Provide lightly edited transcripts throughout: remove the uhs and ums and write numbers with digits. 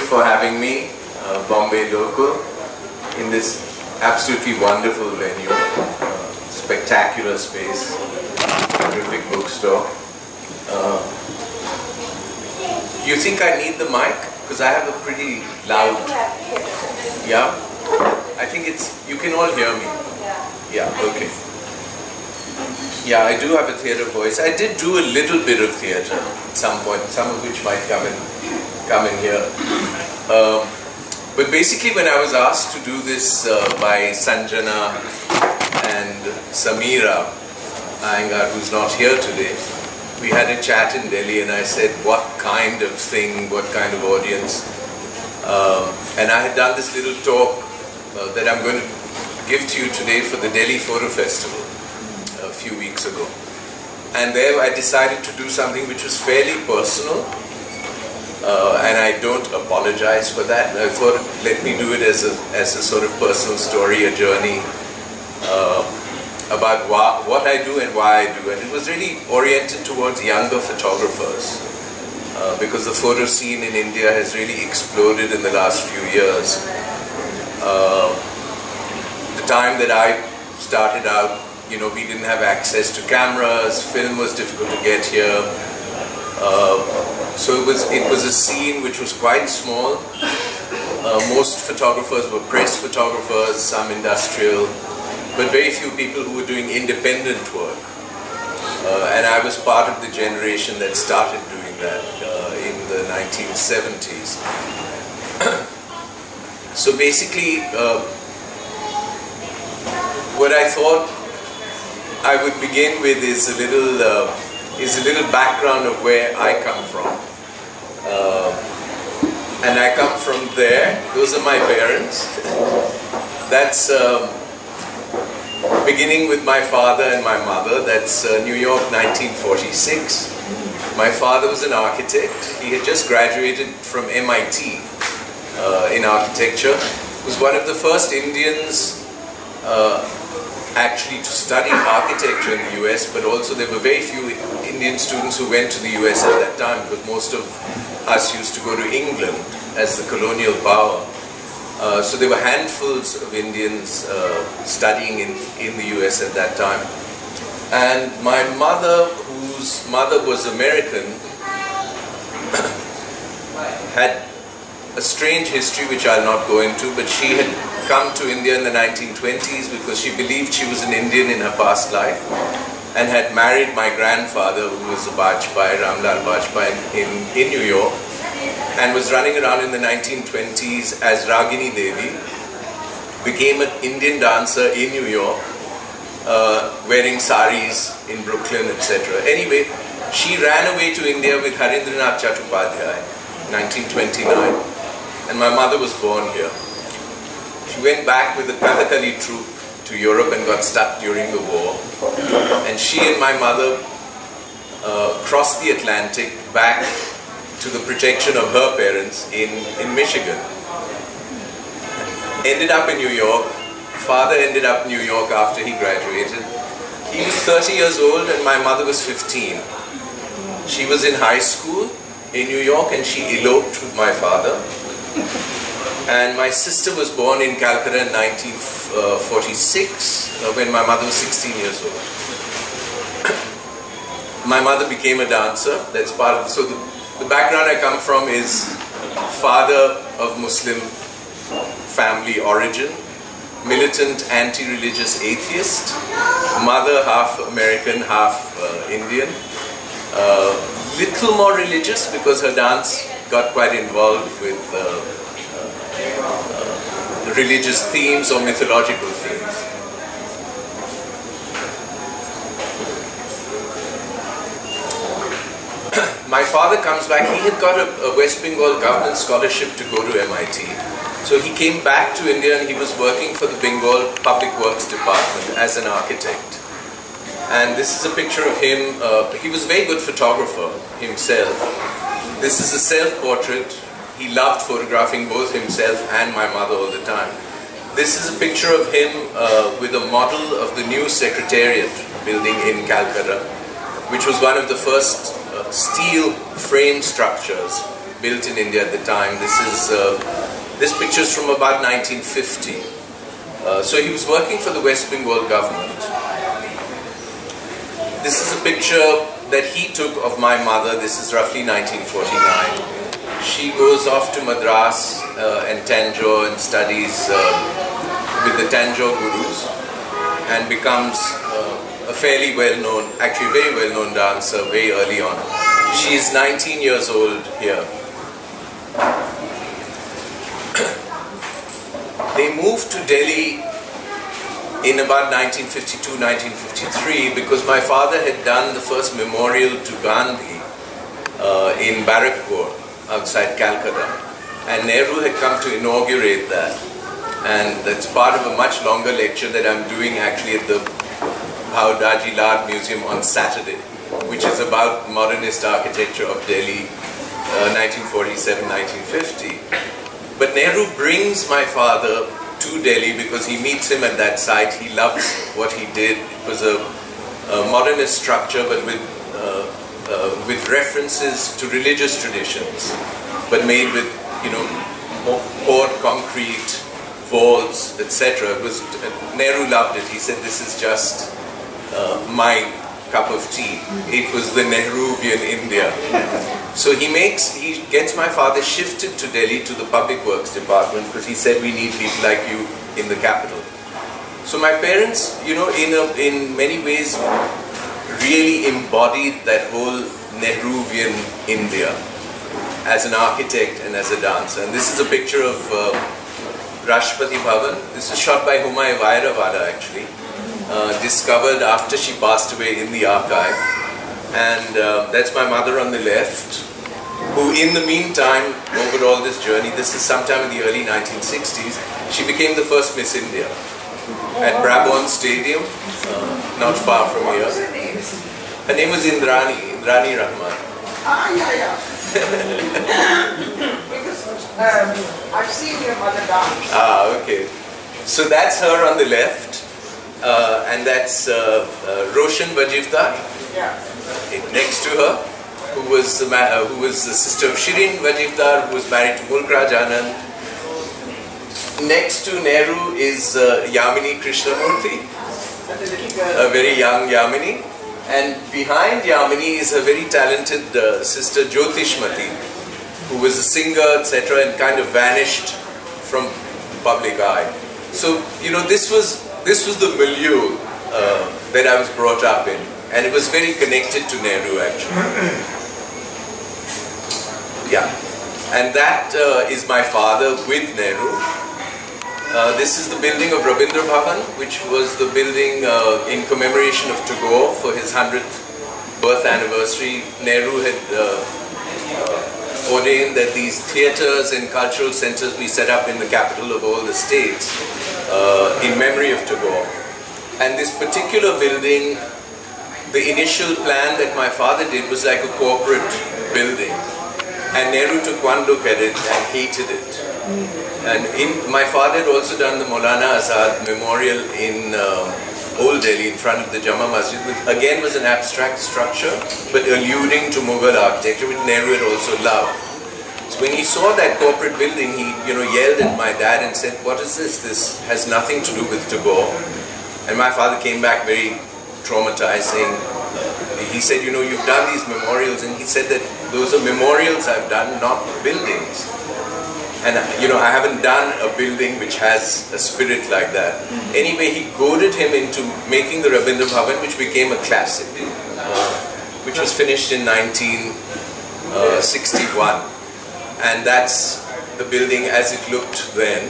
you for having me, Bombay Local, in this absolutely wonderful venue, spectacular space, terrific bookstore. You think I need the mic? Because I have a pretty loud... Yeah? I think it's... You can all hear me. Yeah, okay. Yeah, I do have a theatre voice. I did do a little bit of theatre at some point, some of which might come in here. But basically when I was asked to do this by Sanjana and Samira Iyengar, who's not here today, we had a chat in Delhi and I said, what kind of thing, what kind of audience? And I had done this little talk that I'm going to give to you today for the Delhi Photo Festival a few weeks ago. And there I decided to do something which was fairly personal. And I don't apologize for that. I thought, let me do it as a sort of personal story, a journey. About what I do and why I do, and it was really oriented towards younger photographers because the photo scene in India has really exploded in the last few years. The time that I started out, you know, we didn't have access to cameras, film was difficult to get here, so it was a scene which was quite small. Most photographers were press photographers, some industrial, but very few people who were doing independent work. And I was part of the generation that started doing that in the 1970s. So basically, what I thought I would begin with is a little background of where I come from. And I come from there. Those are my parents. That's... Beginning with my father and my mother, that's New York 1946. My father was an architect. He had just graduated from MIT in architecture. He was one of the first Indians actually to study architecture in the US, but also there were very few Indian students who went to the US at that time because most of us used to go to England as the colonial power. So there were handfuls of Indians studying in the US at that time. And my mother, whose mother was American, had a strange history which I'll not go into, but she had come to India in the 1920s because she believed she was an Indian in her past life and had married my grandfather, who was a Bajpai, Ramlal Bajpai, in New York, and was running around in the 1920s as Ragini Devi, became an Indian dancer in New York, wearing saris in Brooklyn, etc. Anyway, she ran away to India with Harindranath Chattopadhyay, 1929, and my mother was born here. She went back with the Kathakali troupe to Europe and got stuck during the war. And she and my mother crossed the Atlantic back to the protection of her parents in Michigan. Ended up in New York. Father ended up in New York after he graduated. He was 30 years old and my mother was 15. She was in high school in New York and she eloped with my father. And my sister was born in Calcutta in 1946 when my mother was 16 years old. My mother became a dancer. That's part of... So the background I come from is father of Muslim family origin, militant anti-religious atheist, mother half American, half Indian, little more religious because her dance got quite involved with religious themes or mythological themes. My father comes back, he had got a West Bengal government scholarship to go to MIT. So he came back to India and he was working for the Bengal Public Works Department as an architect. And this is a picture of him. He was a very good photographer himself. This is a self-portrait. He loved photographing both himself and my mother all the time. This is a picture of him with a model of the new Secretariat building in Calcutta, which was one of the first steel frame structures built in India at the time. This picture is from about 1950. So he was working for the West Bengal government. This is a picture that he took of my mother. This is roughly 1949. She goes off to Madras and Tanjore and studies with the Tanjore Gurus and becomes a fairly well-known, actually very well-known dancer very early on. She is 19 years old here. They moved to Delhi in about 1952-1953 because my father had done the first memorial to Gandhi in Barakpur outside Calcutta, and Nehru had come to inaugurate that, and that's part of a much longer lecture that I'm doing actually at the Bhau Daji Lal Museum on Saturday, which is about modernist architecture of Delhi, 1947-1950. But Nehru brings my father to Delhi because he meets him at that site. He loves what he did. It was a modernist structure, but with references to religious traditions, but made with, you know, poured concrete, vaults, etc. It was, Nehru loved it. He said, "This is just my cup of tea." It was the Nehruvian India. So he gets my father shifted to Delhi to the Public Works Department because he said, "We need people like you in the capital." So my parents, you know, in many ways, really embodied that whole Nehruvian India as an architect and as a dancer. And this is a picture of Rashtrapati Bhavan. This is shot by Humayun Vairavada, actually, discovered after she passed away in the archive. And that's my mother on the left, who in the meantime, over all this journey, this is sometime in the early 1960s, she became the first Miss India at Brabourne Stadium, not far from here. Her name was Indrani Rahman. I've seen your mother dance. Ah, okay. So that's her on the left, and that's Roshan Vajifdar, next to her, who was the sister of Shirin Vajifdar, who was married to Mulkraj Anand. Next to Nehru is Yamini Krishnamurti, a very young Yamini, and behind Yamini is her very talented sister Jyotishmati, who was a singer, etc., and kind of vanished from public eye. So, you know, this was the milieu that I was brought up in, and it was very connected to Nehru, actually. Yeah, and that is my father with Nehru. This is the building of Rabindra Bhavan, which was the building in commemoration of Tagore for his 100th birth anniversary. Nehru had ordained that these theatres and cultural centres be set up in the capital of all the states in memory of Tagore. And this particular building, the initial plan that my father did was like a corporate building. And Nehru took one look at it and hated it. And my father had also done the Maulana Azad Memorial in Old Delhi in front of the Jama Masjid, which again was an abstract structure but alluding to Mughal architecture, which Nehru had also loved. So when he saw that corporate building, he, you know, yelled at my dad and said, "What is this? This has nothing to do with Tagore." And my father came back very traumatized, saying, he said, "You know, you've done these memorials," and he said that those are memorials I've done, not buildings. And, you know, I haven't done a building which has a spirit like that. Anyway, he goaded him into making the Rabindra Bhavan, which became a classic, which was finished in 1961. And that's the building as it looked then.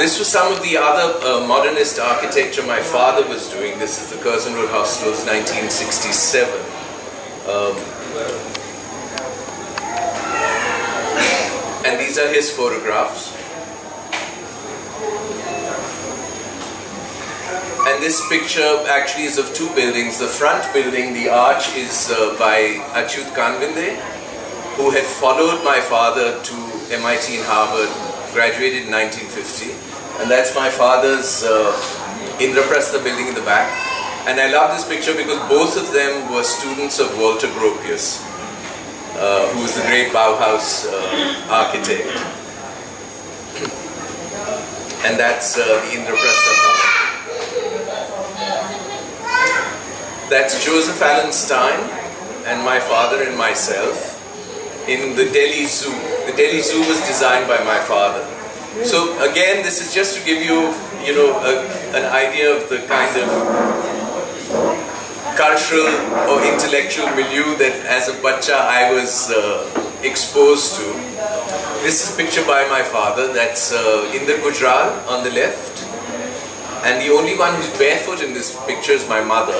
This was some of the other modernist architecture my father was doing. This is the Curzon Road Hostels, 1967. And these are his photographs. And this picture actually is of two buildings. The front building, the arch, is by Achyut Kanvinde, who had followed my father to MIT and Harvard, graduated in 1950. And that's my father's Indraprastha building in the back. And I love this picture because both of them were students of Walter Gropius, who was the great Bauhaus architect. And that's the Indraprastha. That's Joseph Allen Stein and my father and myself in the Delhi Zoo. The Delhi Zoo was designed by my father. So again, this is just to give you, an idea of the kind of cultural or intellectual milieu that as a bachcha I was exposed to. This is a picture by my father. That's Inder Gujral on the left. And the only one who's barefoot in this picture is my mother,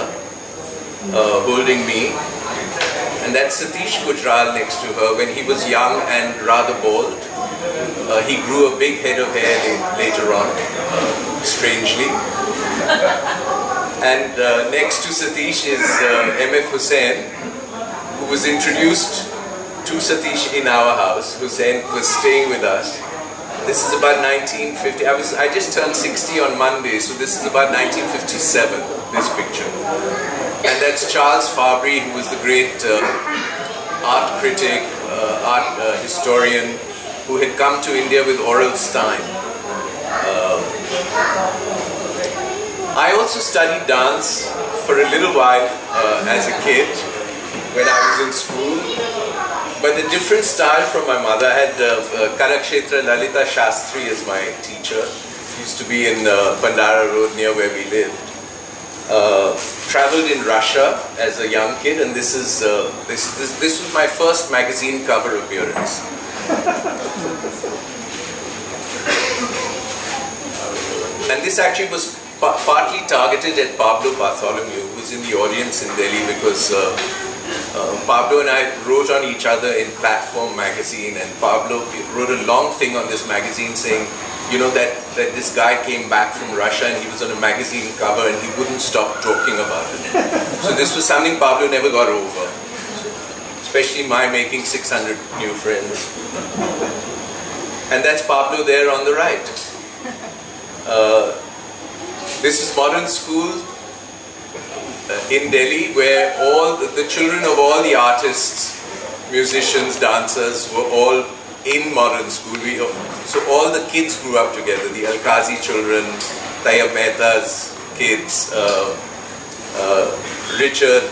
holding me. And that's Satish Gujral next to her. When he was young and rather bald, he grew a big head of hair later on, strangely. And next to Satish is M.F. Hussain, who was introduced to Satish in our house. Hussain was staying with us. This is about 1950. I just turned 60 on Monday, so this is about 1957, this picture. And that's Charles Fabry, who was the great art critic, art historian, who had come to India with Oral Stein. I also studied dance for a little while as a kid when I was in school. But a different style from my mother. I had Kalakshetra Lalita Shastri as my teacher. She used to be in Bandara Road near where we lived. Traveled in Russia as a young kid, and this is this was my first magazine cover appearance. And this actually was partly targeted at Pablo Bartholomew, who was in the audience in Delhi because. Pablo and I wrote on each other in Platform magazine, and Pablo wrote a long thing on this magazine saying, that this guy came back from Russia and he was on a magazine cover and he wouldn't stop talking about it. So this was something Pablo never got over, especially my making 600 new friends. And that's Pablo there on the right. This is Modern School in Delhi, where all the children of all the artists, musicians, dancers were all in Modern School. So all the kids grew up together, the Al-Qazi children, Tayyab Mehta's kids, Richard,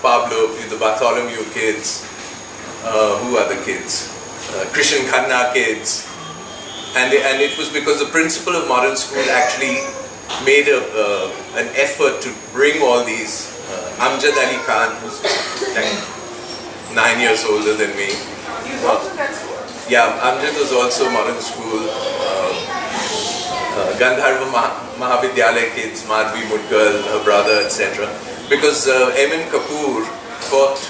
Pablo, the Bartholomew kids, who are the kids? Krishan Khanna kids. And it was because the principal of Modern School actually made an effort to bring all these, Amjad Ali Khan, who's like 9 years older than me. He was also that school? Yeah, Amjad was also Modern School. Gandharva Mahavidyalaya kids, Madhvi Mudgal, her brother, etc. Because M.N. Kapoor thought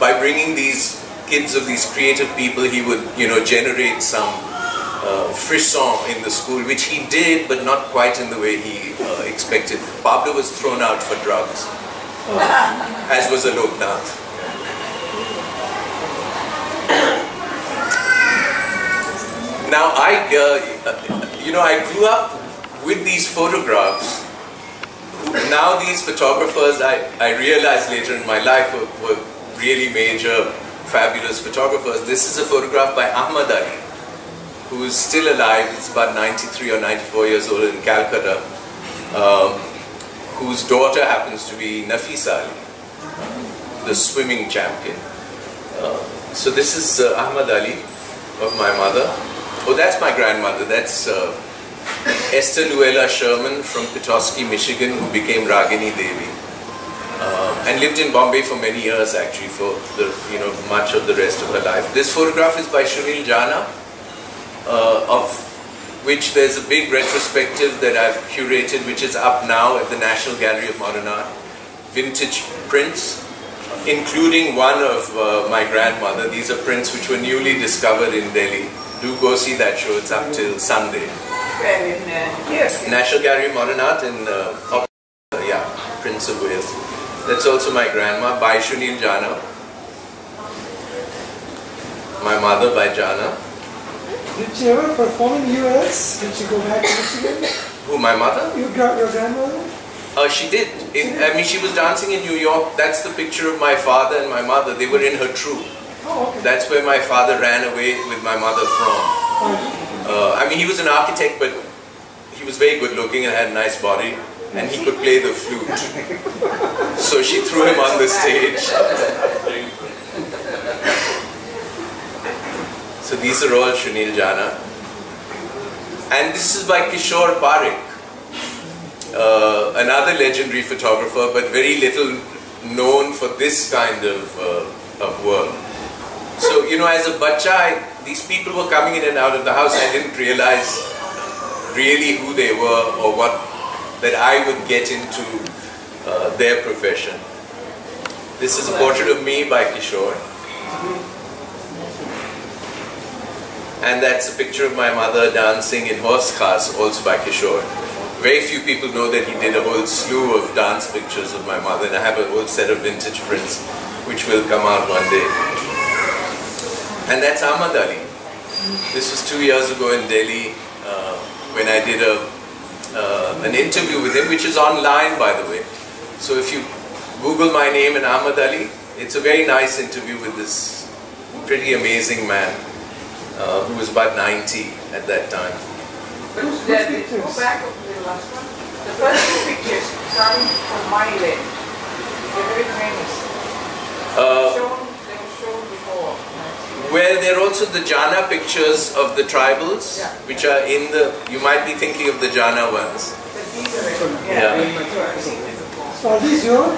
by bringing these kids of these creative people, he would, generate some frisson in the school, which he did, but not quite in the way he expected. Pablo was thrown out for drugs, as was Aloknath. Now, I grew up with these photographs. Now, these photographers, I realized later in my life, were really major, fabulous photographers. This is a photograph by Ahmad Ali, who is still alive. He's about 93 or 94 years old in Calcutta, whose daughter happens to be Nafisa Ali, the swimming champion. So this is Ahmad Ali of my mother. Oh, that's my grandmother. That's Esther Luella Sherman from Petoskey, Michigan, who became Ragini Devi and lived in Bombay for many years, actually, for the, much of the rest of her life. This photograph is by Sunil Jana, of which there's a big retrospective that I've curated, which is up now at the National Gallery of Modern Art. Vintage prints, including one of my grandmother. These are prints which were newly discovered in Delhi. Do go see that show. It's up till Sunday. National Gallery of Modern Art in Prince of Wales. That's also my grandma, by Sunil Jana. My mother, by Jana. Did she ever perform in the US? Did she go back to Michigan? Who, my mother? Your grandmother? She did. She was dancing in New York. That's the picture of my father and my mother. They were in her troupe. Oh, okay. That's where my father ran away with my mother from. I mean, he was an architect, but he was very good looking and had a nice body, and he could play the flute. So she threw him on the stage. So these are all Sunil Jana. And this is by Kishore Parekh, another legendary photographer, but very little known for this kind of work. So, you know, as a bacha, these people were coming in and out of the house. I didn't realize really who they were or what, that I would get into their profession. This is a portrait of me by Kishore. And that's a picture of my mother dancing in Horse Khas, also by Kishore. Very few people know that he did a whole slew of dance pictures of my mother, and I have a whole set of vintage prints which will come out one day. And that's Ahmad Ali. This was 2 years ago in Delhi when I did an interview with him, which is online, by the way. So if you Google my name and Ahmad Ali, it's a very nice interview with this pretty amazing man. Who was about 90 at that time. Go back to the last one. The first two pictures, starting from my leg, they're very famous. They were shown before. Well, they're also the Jana pictures of the tribals, yeah, which are in the, you might be thinking of the Jana ones. But these are very, yeah, very mature. I've seen them before. So are these your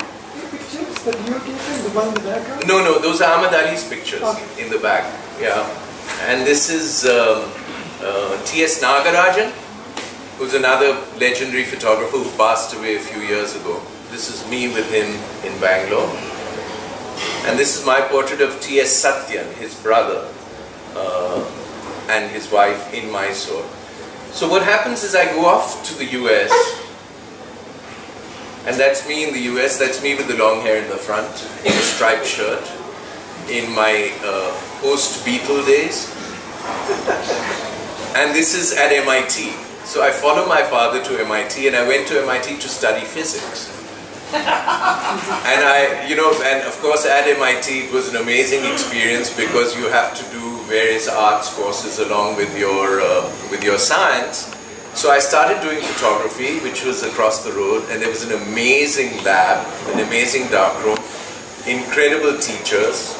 pictures that you took in the one in the background? No, no, those are Ahmad Ali's pictures, okay, in the back, yeah. And this is T.S. Nagarajan, who's another legendary photographer who passed away a few years ago. This is me with him in Bangalore. And this is my portrait of T.S. Satyan, his brother, and his wife in Mysore. So what happens is I go off to the U.S. And that's me in the U.S. That's me with the long hair in the front, in a striped shirt, in my post-Beatle days. And this is at MIT. So I followed my father to MIT, and I went to MIT to study physics. And I, you know, and of course at MIT it was an amazing experience because you have to do various arts courses along with your science. So I started doing photography, which was across the road, and there was an amazing lab, an amazing darkroom, incredible teachers,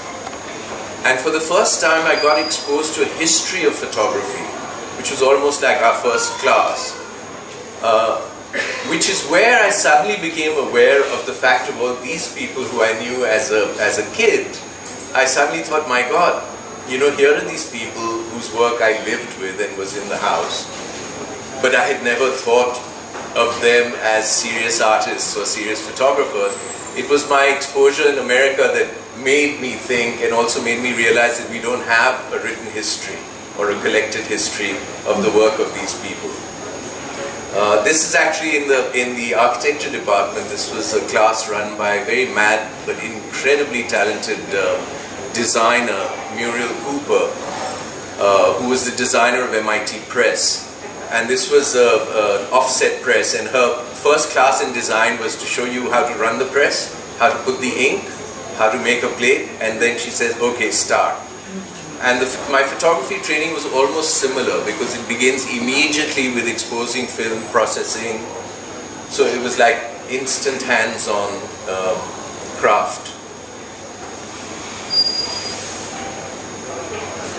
and for the first time I got exposed to a history of photography, which was almost like our first class, which is where I suddenly became aware of the fact of all these people who I knew as a kid. I suddenly thought, my God, you know, here are these people whose work I lived with and was in the house, but I had never thought of them as serious artists or serious photographers. It was my exposure in America that made me think and also made me realize that we don't have a written history or a collected history of the work of these people. This is actually in the architecture department. This was a class run by a very mad but incredibly talented designer, Muriel Cooper, who was the designer of MIT Press. And this was an offset press, and her first class in design was to show you how to run the press, how to put the ink, how to make a plate, and then she says, okay, start. And my photography training was almost similar because it begins immediately with exposing film, processing. So it was like instant hands-on craft.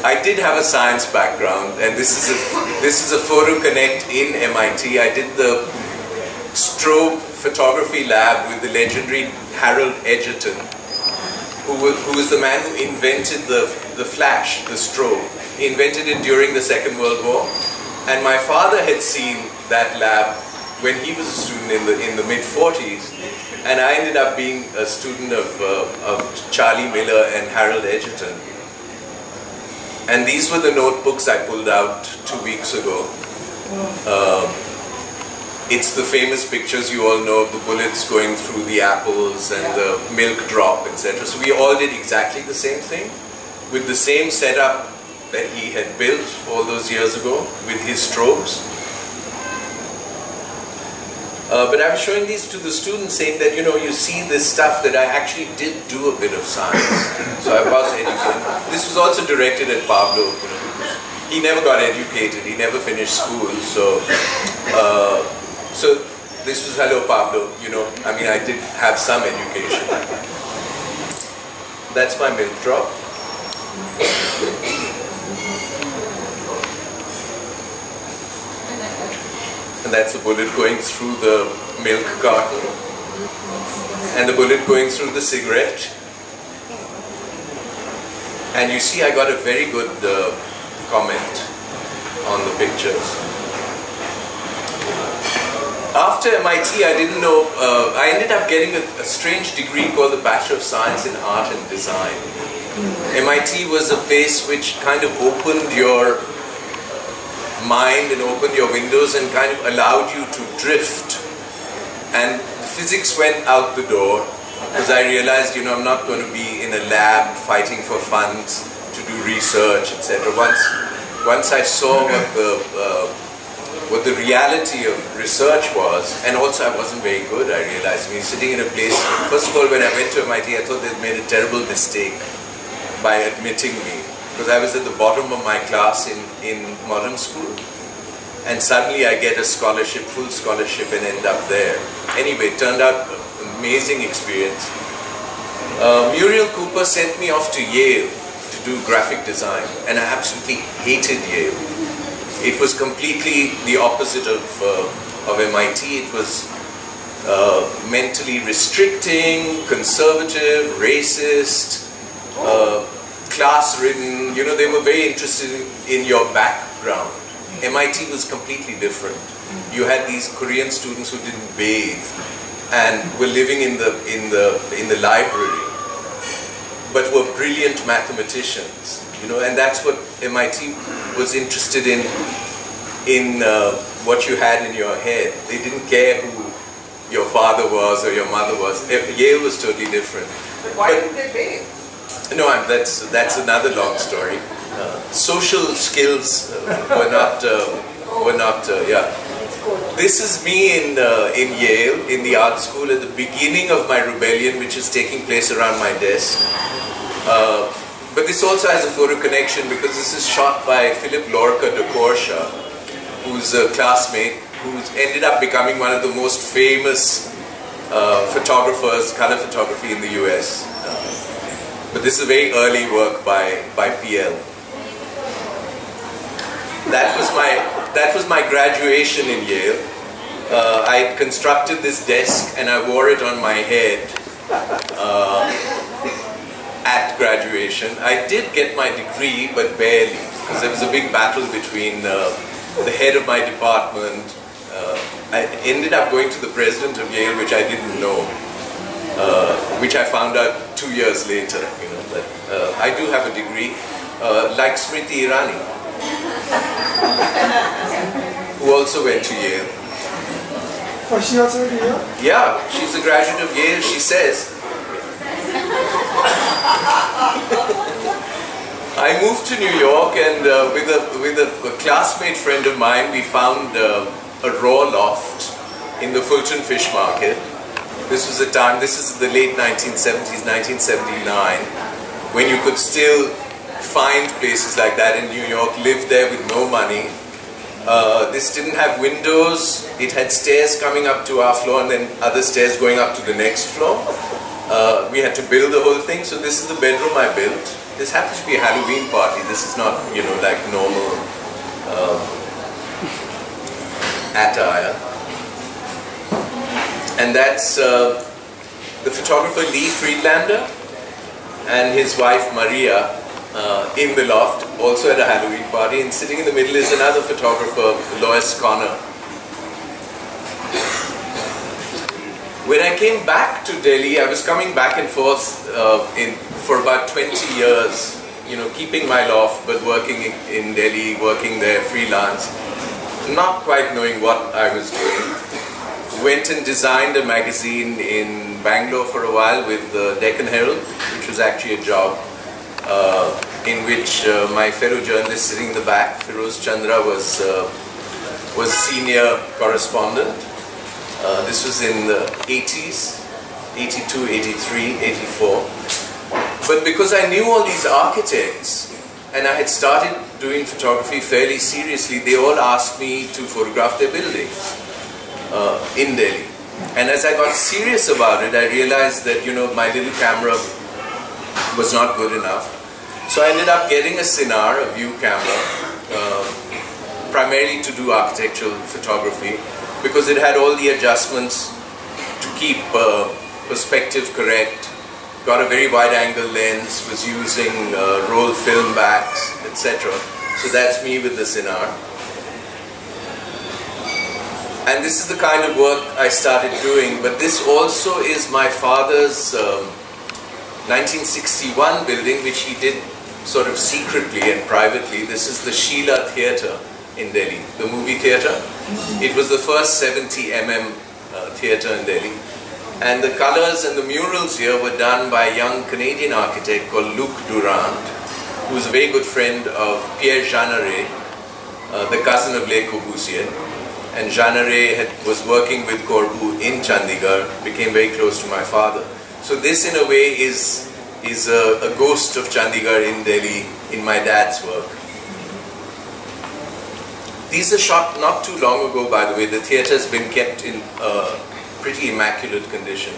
I did have a science background, and this is a photo connect in MIT. I did the strobe photography lab with the legendary Harold Edgerton, who was the man who invented the flash, the strobe. He invented it during the Second World War, and my father had seen that lab when he was a student in the mid-40s, and I ended up being a student of Charlie Miller and Harold Edgerton. And these were the notebooks I pulled out 2 weeks ago. It's the famous pictures you all know of the bullets going through the apples and the milk drop, etc. So we all did exactly the same thing with the same setup that he had built all those years ago with his strobes. But I was showing these to the students, saying that, you know, you see this stuff that I actually did do a bit of science. So I was educated. This was also directed at Pablo. You know, he never got educated. He never finished school. So, this was, hello Pablo, you know, I mean, I did have some education. That's my milk drop. And that's the bullet going through the milk carton. And the bullet going through the cigarette. And you see I got a very good comment on the pictures. After MIT, I didn't know, I ended up getting a strange degree called the Bachelor of Science in Art and Design. MIT was a place which kind of opened your mind and opened your windows and kind of allowed you to drift. And physics went out the door because I realized, you know, I'm not going to be in a lab fighting for funds to do research, etc. Once I saw what the reality of research was, and also I wasn't very good, I realized. I mean, sitting in a place, first of all, when I went to MIT, I thought they'd made a terrible mistake by admitting me, because I was at the bottom of my class in modern school, and suddenly I get a scholarship, full scholarship, and end up there. Anyway, it turned out an amazing experience. Muriel Cooper sent me off to Yale to do graphic design, and I absolutely hated Yale. It was completely the opposite of MIT. It was mentally restricting, conservative, racist, class-ridden. You know, they were very interested in your background. MIT was completely different. You had these Korean students who didn't bathe and were living in the library, but were brilliant mathematicians. You know, and that's what MIT was interested in what you had in your head. They didn't care who your father was or your mother was. Yale was totally different. But why didn't they bathe? No, that's another long story. Social skills were not yeah. This is me in Yale, in the art school, at the beginning of my rebellion, which is taking place around my desk. But this also has a photo connection because this is shot by Philip Lorca de Corsia, who's a classmate who's ended up becoming one of the most famous photographers, color photography in the US. But this is a very early work by PL. That was my graduation in Yale. I constructed this desk and I wore it on my head. At graduation. I did get my degree, but barely, because there was a big battle between the head of my department. I ended up going to the president of Yale, which I didn't know, which I found out 2 years later. You know, but I do have a degree, like Smriti Irani, who also went to Yale. Oh, she also went to Yale? Yeah, she's a graduate of Yale, she says. I moved to New York, and with a classmate friend of mine, we found a raw loft in the Fulton Fish Market. This was a time, this is the late 1970s, 1979, when you could still find places like that in New York, live there with no money. This didn't have windows, it had stairs coming up to our floor and then other stairs going up to the next floor. We had to build the whole thing, so this is the bedroom I built. This happens to be a Halloween party. This is not, you know, like normal attire. And that's the photographer Lee Friedlander and his wife Maria in the loft, also at a Halloween party. And sitting in the middle is another photographer, Lois Connor. When I came back to Delhi, I was coming back and forth for about 20 years, you know, keeping my loft, but working in Delhi, working there, freelance, not quite knowing what I was doing. Went and designed a magazine in Bangalore for a while with the Deccan Herald, which was actually a job, in which my fellow journalist sitting in the back, Feroz Chandra, was senior correspondent. This was in the 80s, 82, 83, 84. But because I knew all these architects and I had started doing photography fairly seriously, they all asked me to photograph their buildings in Delhi. And as I got serious about it, I realized that, you know, my little camera was not good enough. So I ended up getting a Sinar, a view camera, primarily to do architectural photography, because it had all the adjustments to keep perspective correct. Got a very wide-angle lens, was using roll film backs, etc. So that's me with the Sinar. And this is the kind of work I started doing, but this also is my father's 1961 building, which he did sort of secretly and privately. This is the Sheela Theatre in Delhi, the movie theatre. It was the first 70mm theatre in Delhi. And the colors and the murals here were done by a young Canadian architect called Luc Durand, who was a very good friend of Pierre Jeanneret, the cousin of Le Corbusier. And Jeanneret was working with Corbu in Chandigarh, became very close to my father. So this, in a way, is a ghost of Chandigarh in Delhi in my dad's work. These are shot not too long ago, by the way. The theatre has been kept in pretty immaculate condition,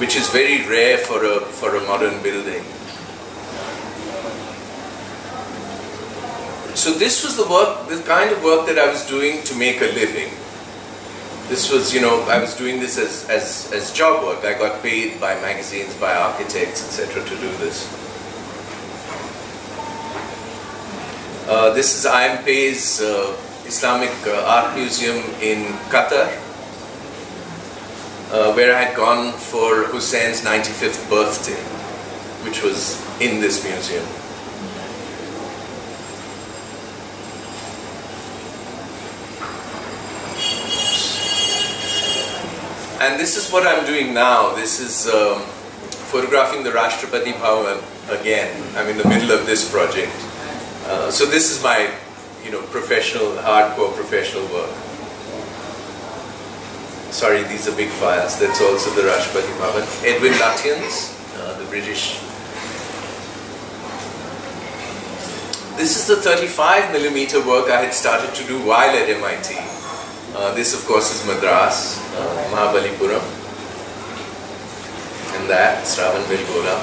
which is very rare for a modern building. So this was the work, the kind of work that I was doing to make a living. This was, you know, I was doing this as job work. I got paid by magazines, by architects, etc. to do this. This is IMPE's Islamic Art Museum in Qatar, where I had gone for Hussein's 95th birthday, which was in this museum. And this is what I'm doing now. This is photographing the Rashtrapati Bhavan again. I'm in the middle of this project. So this is my, you know, professional, hardcore professional work. Sorry, these are big files. That's also the Rashtrapati Bhavan. Edwin Lutyens, the British. This is the 35mm work I had started to do while at MIT. This, of course, is Madras, Mahabalipuram. And that, Sravanbelgola.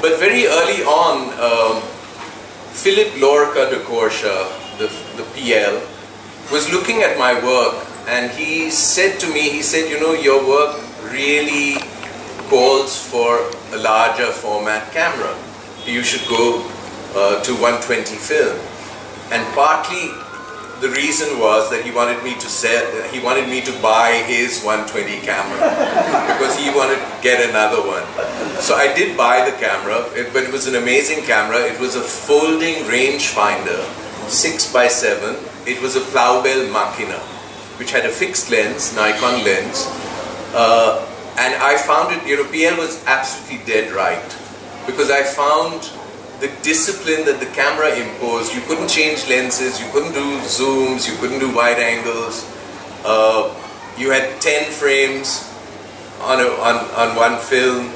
But very early on, Philip Lorca de Corsia, the PL, was looking at my work, and he said to me, he said, you know, your work really calls for a larger format camera. You should go to 120 film. And partly the reason was that he wanted me to buy his 120 camera because he wanted to get another one. So I did buy the camera, but it was an amazing camera. It was a folding range finder, 6x7. It was a Plowbell Machina, which had a fixed lens, Nikon lens. And I found it, you know, PL was absolutely dead right, because I found the discipline that the camera imposed. You couldn't change lenses, you couldn't do zooms, you couldn't do wide angles. You had 10 frames on one film.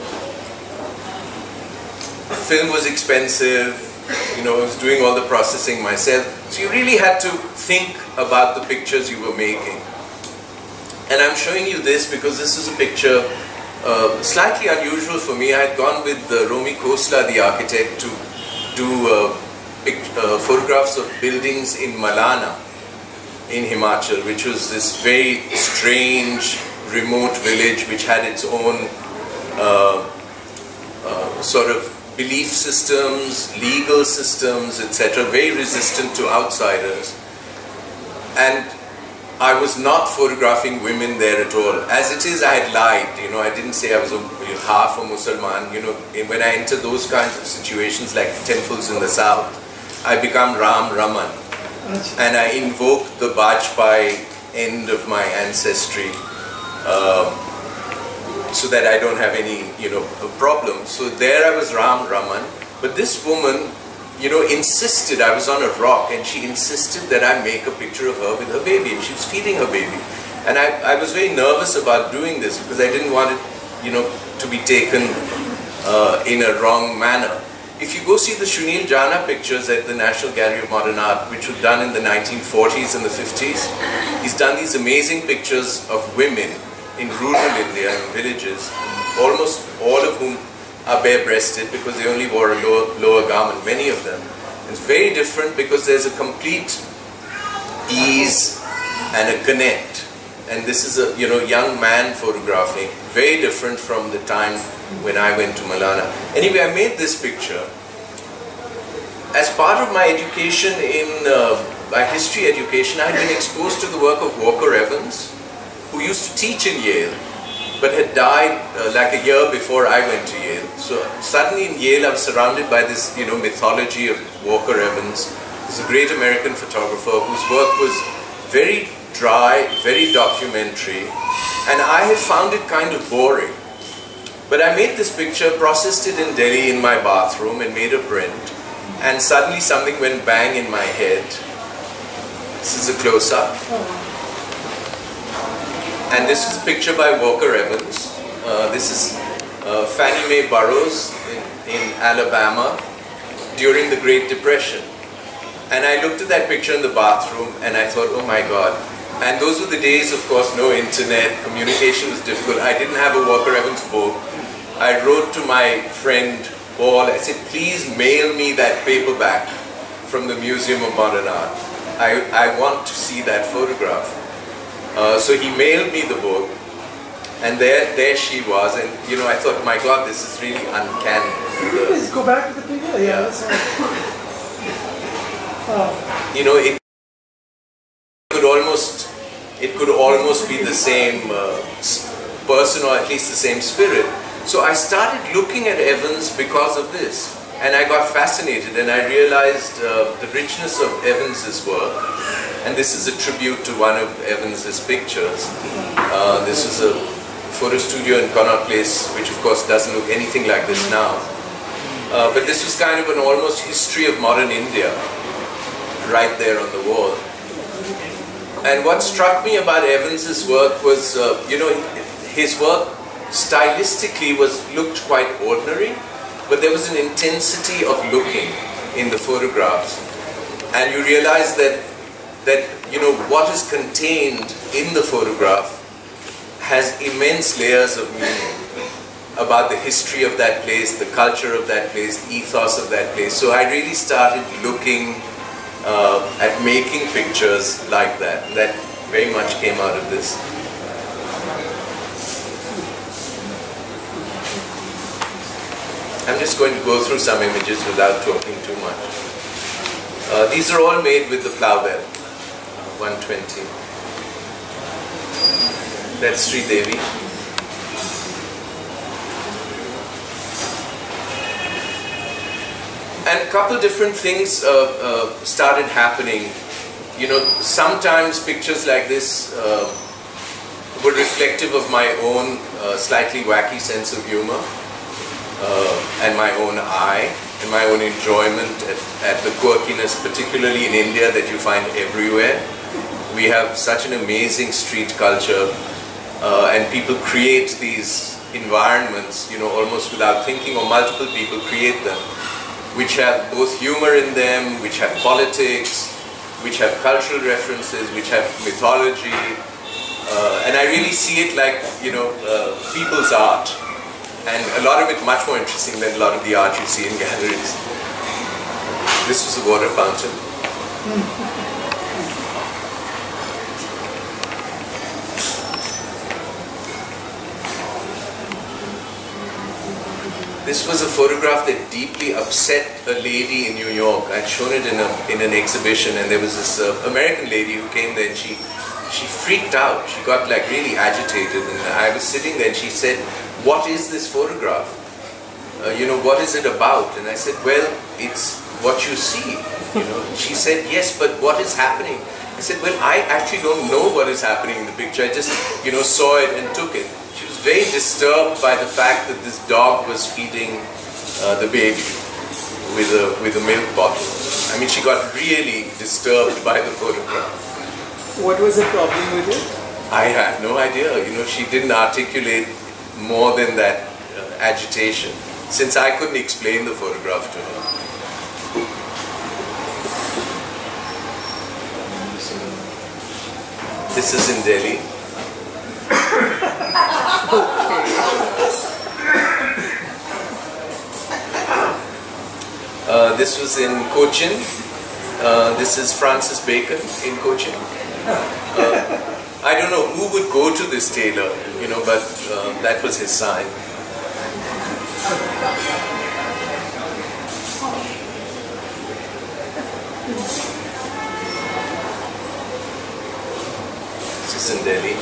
The film was expensive, you know, I was doing all the processing myself. So you really had to think about the pictures you were making. And I'm showing you this because this is a picture slightly unusual for me. I had gone with Romi Khosla, the architect, to do photographs of buildings in Malana in Himachal, which was this very strange remote village which had its own sort of belief systems, legal systems, etc., very resistant to outsiders. And I was not photographing women there at all. As it is, I had lied, you know, I didn't say I was half a Muslim, you know. When I enter those kinds of situations like temples in the south, I become Ram Raman. And I invoke the Bajpai end of my ancestry so that I don't have any, you know, problem. So there I was Ram Raman, but this woman insisted, I was on a rock, and she insisted that I make a picture of her with her baby, and she was feeding her baby. And I was very nervous about doing this because I didn't want it, to be taken in a wrong manner. If you go see the Sunil Jana pictures at the National Gallery of Modern Art, which were done in the 1940s and the 50s, he's done these amazing pictures of women in rural India, in villages, almost all of whom are bare-breasted because they only wore a lower garment, many of them. It's very different because there's a complete ease and a connect. And this is a young man photographing, very different from the time when I went to Malana. Anyway, I made this picture as part of my education in my history education. I had been exposed to the work of Walker Evans, who used to teach in Yale, but had died like a year before I went to Yale. So suddenly in Yale, I'm surrounded by this mythology of Walker Evans, who's a great American photographer whose work was very dry, very documentary, and I had found it kind of boring. But I made this picture, processed it in Delhi in my bathroom and made a print, and suddenly something went bang in my head. This is a close-up. And this is a picture by Walker Evans. This is Fannie Mae Burroughs in Alabama during the Great Depression. And I looked at that picture in the bathroom and I thought, oh my God. And those were the days, of course, no internet, communication was difficult. I didn't have a Walker Evans book. I wrote to my friend Paul, I said, please mail me that paperback from the Museum of Modern Art. I want to see that photograph. So he mailed me the book, and there she was, and I thought, my God, this is really uncanny. Can you please go back to the picture? Yeah. That's right. Oh. It could almost be the same person, or at least the same spirit. So I started looking at Evans because of this, and I got fascinated, and I realized the richness of Evans's work. And this is a tribute to one of Evans's pictures. This is a photo studio in Connaught Place, which of course doesn't look anything like this now. But this was kind of an almost history of modern India, right there on the wall. And what struck me about Evans's work was, his work stylistically looked quite ordinary, but there was an intensity of looking in the photographs, and you realize that what is contained in the photograph has immense layers of meaning about the history of that place, the culture of that place, the ethos of that place. So I really started looking at making pictures like that. And that very much came out of this. I'm just going to go through some images without talking too much. These are all made with the plough bell, 120. That's Sri Devi. And a couple different things started happening. Sometimes pictures like this were reflective of my own slightly wacky sense of humor and my own eye and my own enjoyment at the quirkiness, particularly in India, that you find everywhere. We have such an amazing street culture and people create these environments, almost without thinking, or multiple people create them, which have both humor in them, which have politics, which have cultural references, which have mythology. And I really see it like, people's art. And a lot of it much more interesting than a lot of the art you see in galleries. This was a water fountain. This was a photograph that deeply upset a lady in New York. I'd shown it in an exhibition, and there was this American lady who came there, and she freaked out. She got like really agitated, and I was sitting there, and she said, "What is this photograph? What is it about?" And I said, "Well, it's what you see." She said, "Yes, but what is happening?" I said, "Well, I actually don't know what is happening in the picture. I just, saw it and took it." She was very disturbed by the fact that this dog was feeding the baby. with a milk bottle. I mean, she got really disturbed by the photograph. What was the problem with it? I had no idea. You know, she didn't articulate more than that agitation, since I couldn't explain the photograph to her. This is in Delhi. This was in Cochin. This is Francis Bacon in Cochin. I don't know who would go to this tailor, you know, but that was his sign. This is in Delhi.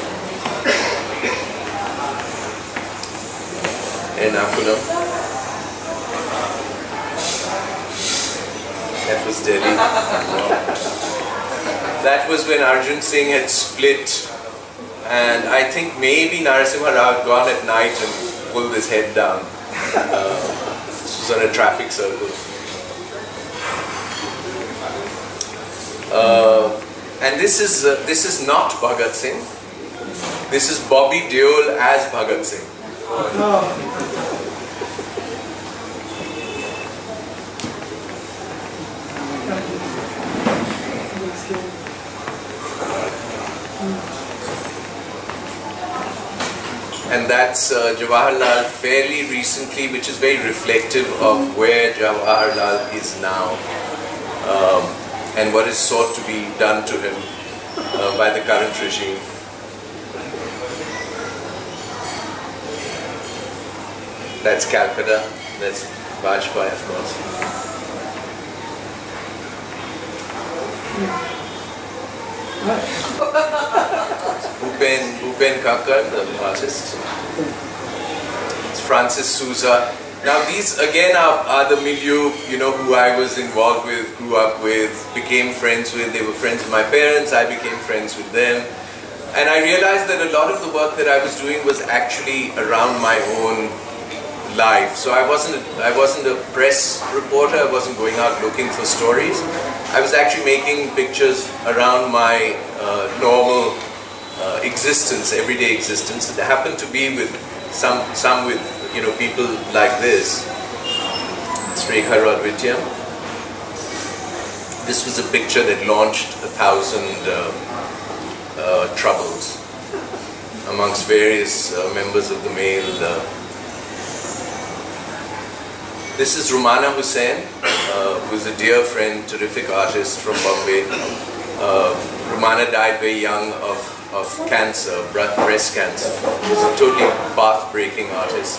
In Akulam. That was Delhi. That was when Arjun Singh had split, and I think maybe Narasimha Rao had gone at night and pulled his head down. This was on a traffic circle. And this is not Bhagat Singh. This is Bobby Deol as Bhagat Singh. And that's Jawaharlal fairly recently, which is very reflective of where Jawaharlal is now and what is sought to be done to him by the current regime. That's Calcutta, that's Vajpayee, of course. Bhupen Kakkar, the artist. It's Francis Souza. Now these again are the milieu, you know, who I was involved with, grew up with, became friends with. They were friends of my parents, I became friends with them. And I realized that a lot of the work that I was doing was actually around my own life. So I wasn't a press reporter, I wasn't going out looking for stories. I was actually making pictures around my normal existence, everyday existence. It happened to be with some with, you know, people like this. It's Rekha Radvityam. This was a picture that launched 1,000 troubles amongst various members of the male. This is Rumana Hussain, who's a dear friend, terrific artist from Bombay. Rumana died very young of cancer, breast cancer. She's a totally path-breaking artist.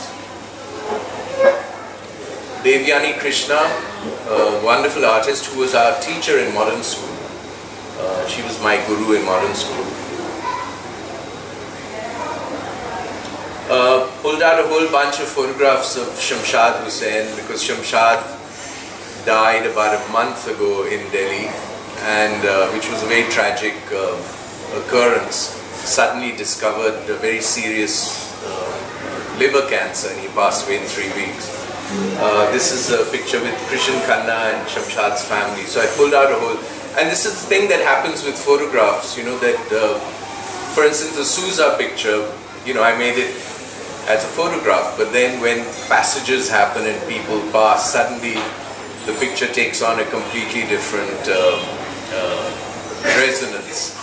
Devyani Krishna, a wonderful artist who was our teacher in modern school. She was my guru in modern school. Pulled out a whole bunch of photographs of Shamshad Hussain, because Shamshad died about a month ago in Delhi, and which was a very tragic occurrence. Suddenly discovered a very serious liver cancer, and he passed away in 3 weeks. This is a picture with Krishan Khanna and Shamshad's family. So I pulled out a whole, and this is the thing that happens with photographs, you know, that for instance the Souza picture, you know, I made it as a photograph, but then when passages happen and people pass, suddenly the picture takes on a completely different resonance.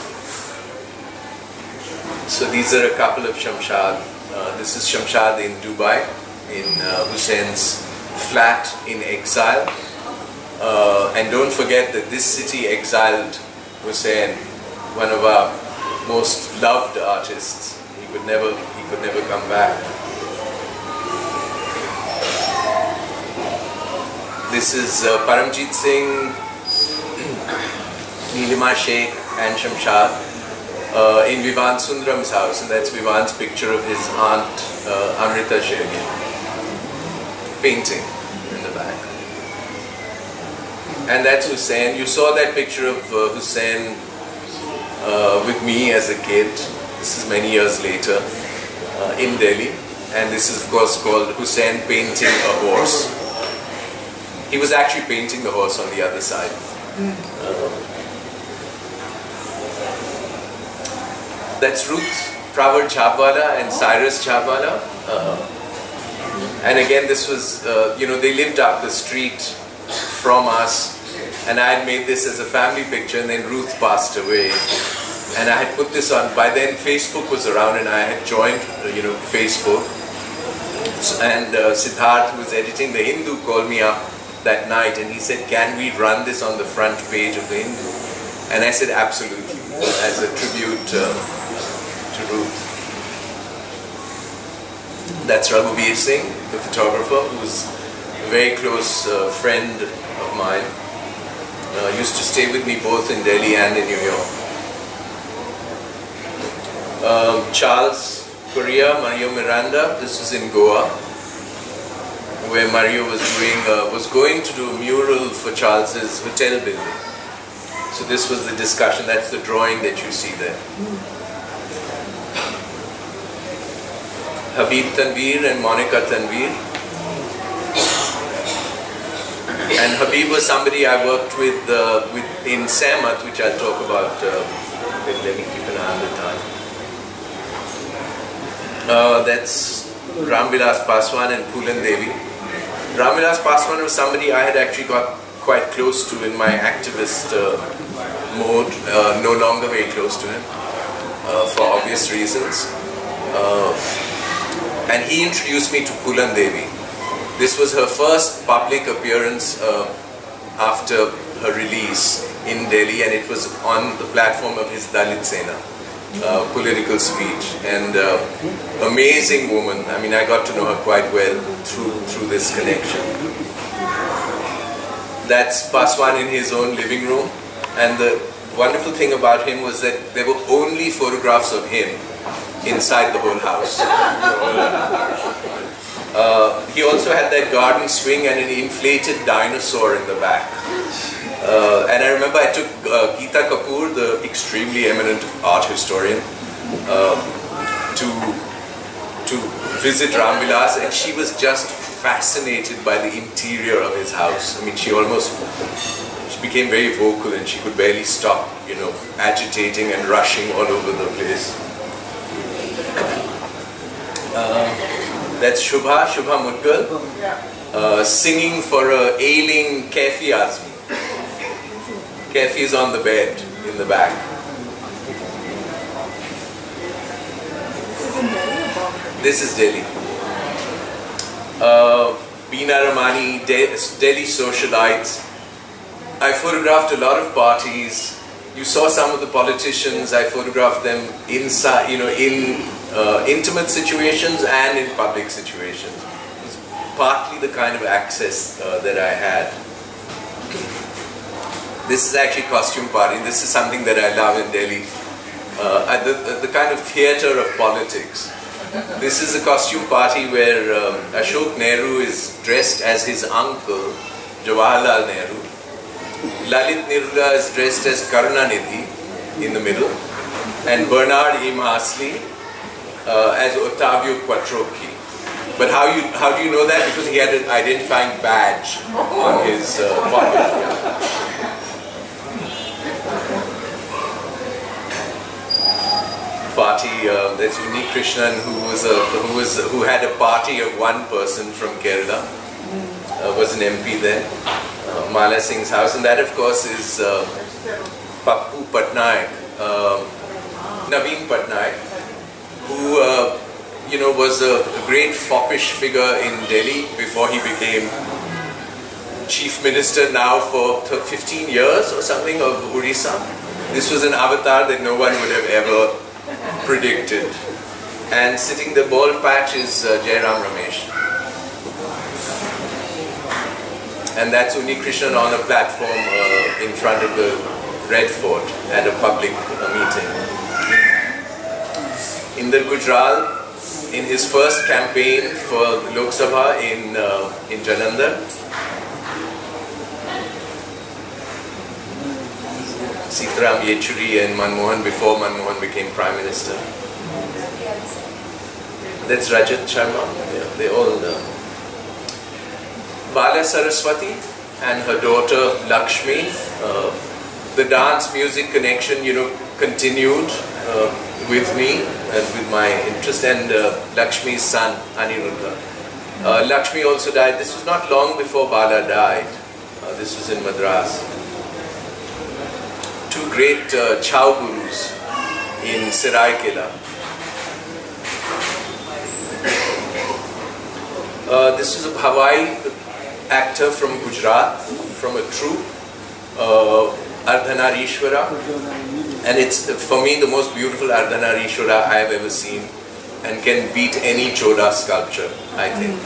So these are a couple of Shamshad. This is Shamshad in Dubai, in Hussein's flat in exile. And don't forget that this city exiled Hussain, one of our most loved artists. He could never come back. This is Paramjit Singh, Nilima Sheikh and Shamshad. In Vivaan Sundaram's house, and that's Vivaan's picture of his aunt Amrita Shergil painting in the back. And that's Hussain. You saw that picture of Hussain with me as a kid. This is many years later in Delhi, and this is of course called Hussain painting a horse. He was actually painting the horse on the other side. That's Ruth Pravir Jhabwala and Cyrus Jhabwala. And again, this was, you know, they lived up the street from us, and I had made this as a family picture, and then Ruth passed away. And I had put this on, by then Facebook was around, and I had joined, you know, Facebook. And Siddharth, who was editing The Hindu, called me up that night, and he said, can we run this on the front page of The Hindu? And I said, absolutely, as a tribute to Ruth. That's Raghubir Singh, the photographer, who's a very close friend of mine. Used to stay with me both in Delhi and in New York. Charles Correa, Mario Miranda. This was in Goa, where Mario was doing was going to do a mural for Charles's hotel building. So this was the discussion. That's the drawing that you see there. Habib Tanvir and Monica Tanvir. And Habib was somebody I worked with in Samat, which I'll talk about. Let me keep an eye on the time. That's Ram Vilas Paswan and Phulan Devi. Ram Vilas Paswan was somebody I had actually got quite close to in my activist mode, no longer very close to him for obvious reasons. And he introduced me to Phulan Devi. This was her first public appearance after her release in Delhi, and it was on the platform of his Dalit Sena. Political speech, and amazing woman. I mean, I got to know her quite well through this connection. That's Paswan in his own living room, and the wonderful thing about him was that there were only photographs of him inside the whole house. He also had that garden swing and an inflated dinosaur in the back. And I remember I took Geeta Kapoor, the extremely eminent art historian, to visit Ram Vilas, and she was just fascinated by the interior of his house. I mean, she became very vocal, and she could barely stop, you know, agitating and rushing all over the place. That's Shubha Mudgal, singing for an ailing Kaifi Azmi. Kaifi is on the bed in the back. This is Delhi. Beena Ramani, Delhi socialites. I photographed a lot of parties. You saw some of the politicians. I photographed them inside, you know, in intimate situations and in public situations. It was partly the kind of access that I had. This is actually costume party. This is something that I love in Delhi, the kind of theatre of politics. This is a costume party where Ashok Nehru is dressed as his uncle, Jawaharlal Nehru. Lalit Nirula is dressed as Karunanidhi in the middle, and Bernard E. Marsly as Ottavio Quattrocchi. But how do you know that? Because he had an identifying badge on his pocket. Party that's Unni Krishnan, who had a party of one person from Kerala, was an MP then. Mala Singh's house, and that of course is Pappu Patnaik, Naveen Patnaik, who you know, was a great foppish figure in Delhi before he became chief minister now for 15 years or something of Orissa. This was an avatar that no one would have ever predicted. And sitting the bald patch is Jairam Ramesh. And that's Unni Krishnan on a platform in front of the Red Fort at a public meeting. Inder Gujral in his first campaign for Lok Sabha in Jalandhar. Sitaram Yechuri and Manmohan before Manmohan became Prime Minister. That's Rajat Sharma. They all. Bala Saraswati, and her daughter Lakshmi. The dance music connection, you know, continued with me and with my interest, and Lakshmi's son Aniruddha. Lakshmi also died. This was not long before Bala died. This was in Madras. Two great Chhau gurus in Seraikela. This is a Bhawai actor from Gujarat, from a troupe, Ardhanarishwara, and it's for me the most beautiful Ardhanarishwara I have ever seen, and can beat any Choda sculpture, I think.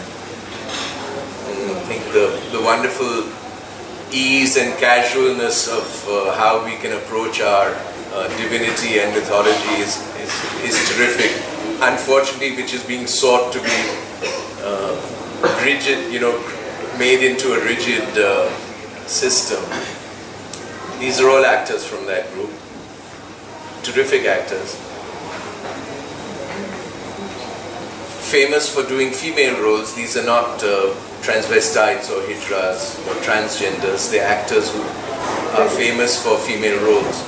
And I think the wonderful ease and casualness of how we can approach our divinity and mythology is terrific. Unfortunately, which is being sought to be rigid, you know, made into a rigid system. These are all actors from that group. Terrific actors. Famous for doing female roles. These are not transvestites or hijras or transgenders. They're actors who are famous for female roles.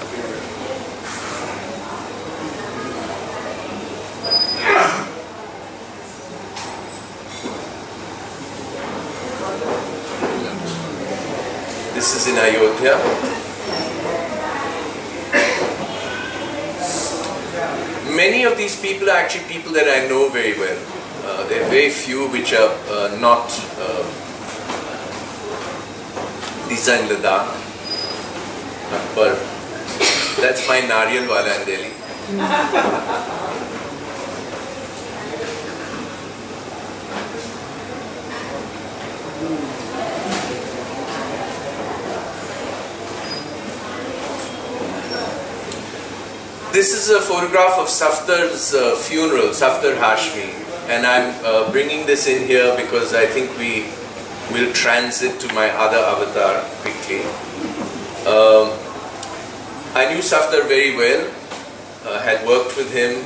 This is in Ayodhya. Many of these people are actually people that I know very well. There are very few which are not. These are in Ladakh. Akbar. That's my Nariyal Wala in Delhi. This is a photograph of Safdar's funeral, Safdar Hashmi, and I'm bringing this in here because I think we will transit to my other avatar quickly. I knew Safdar very well, had worked with him.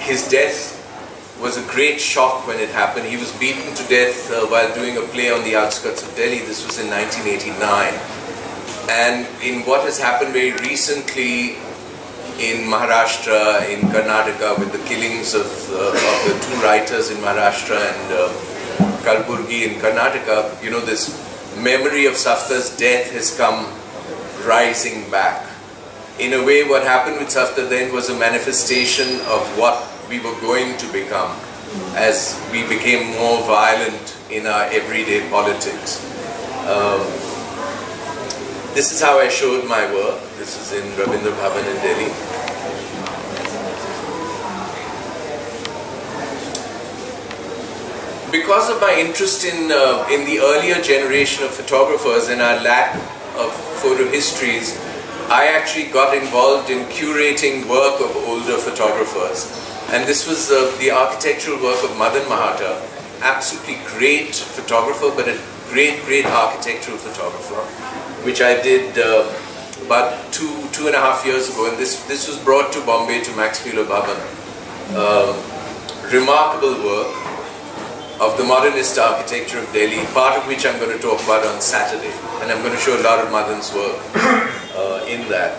His death was a great shock when it happened. He was beaten to death while doing a play on the outskirts of Delhi. This was in 1989. And in what has happened very recently, in Maharashtra, in Karnataka, with the killings of the two writers in Maharashtra and Kalburgi in Karnataka, you know, this memory of Safdar's death has come rising back. In a way, what happened with Safdar then was a manifestation of what we were going to become as we became more violent in our everyday politics. This is how I showed my work. This is in Rabindra Bhavan in Delhi. Because of my interest in the earlier generation of photographers and our lack of photo histories, I actually got involved in curating work of older photographers. And this was the architectural work of Madan Mahatta, absolutely great photographer, but a great, great architectural photographer, which I did about two and a half years ago, and this was brought to Bombay to Max Muller Bhavan. Remarkable work of the modernist architecture of Delhi, part of which I'm going to talk about on Saturday, and I'm going to show a lot of Madan's work in that.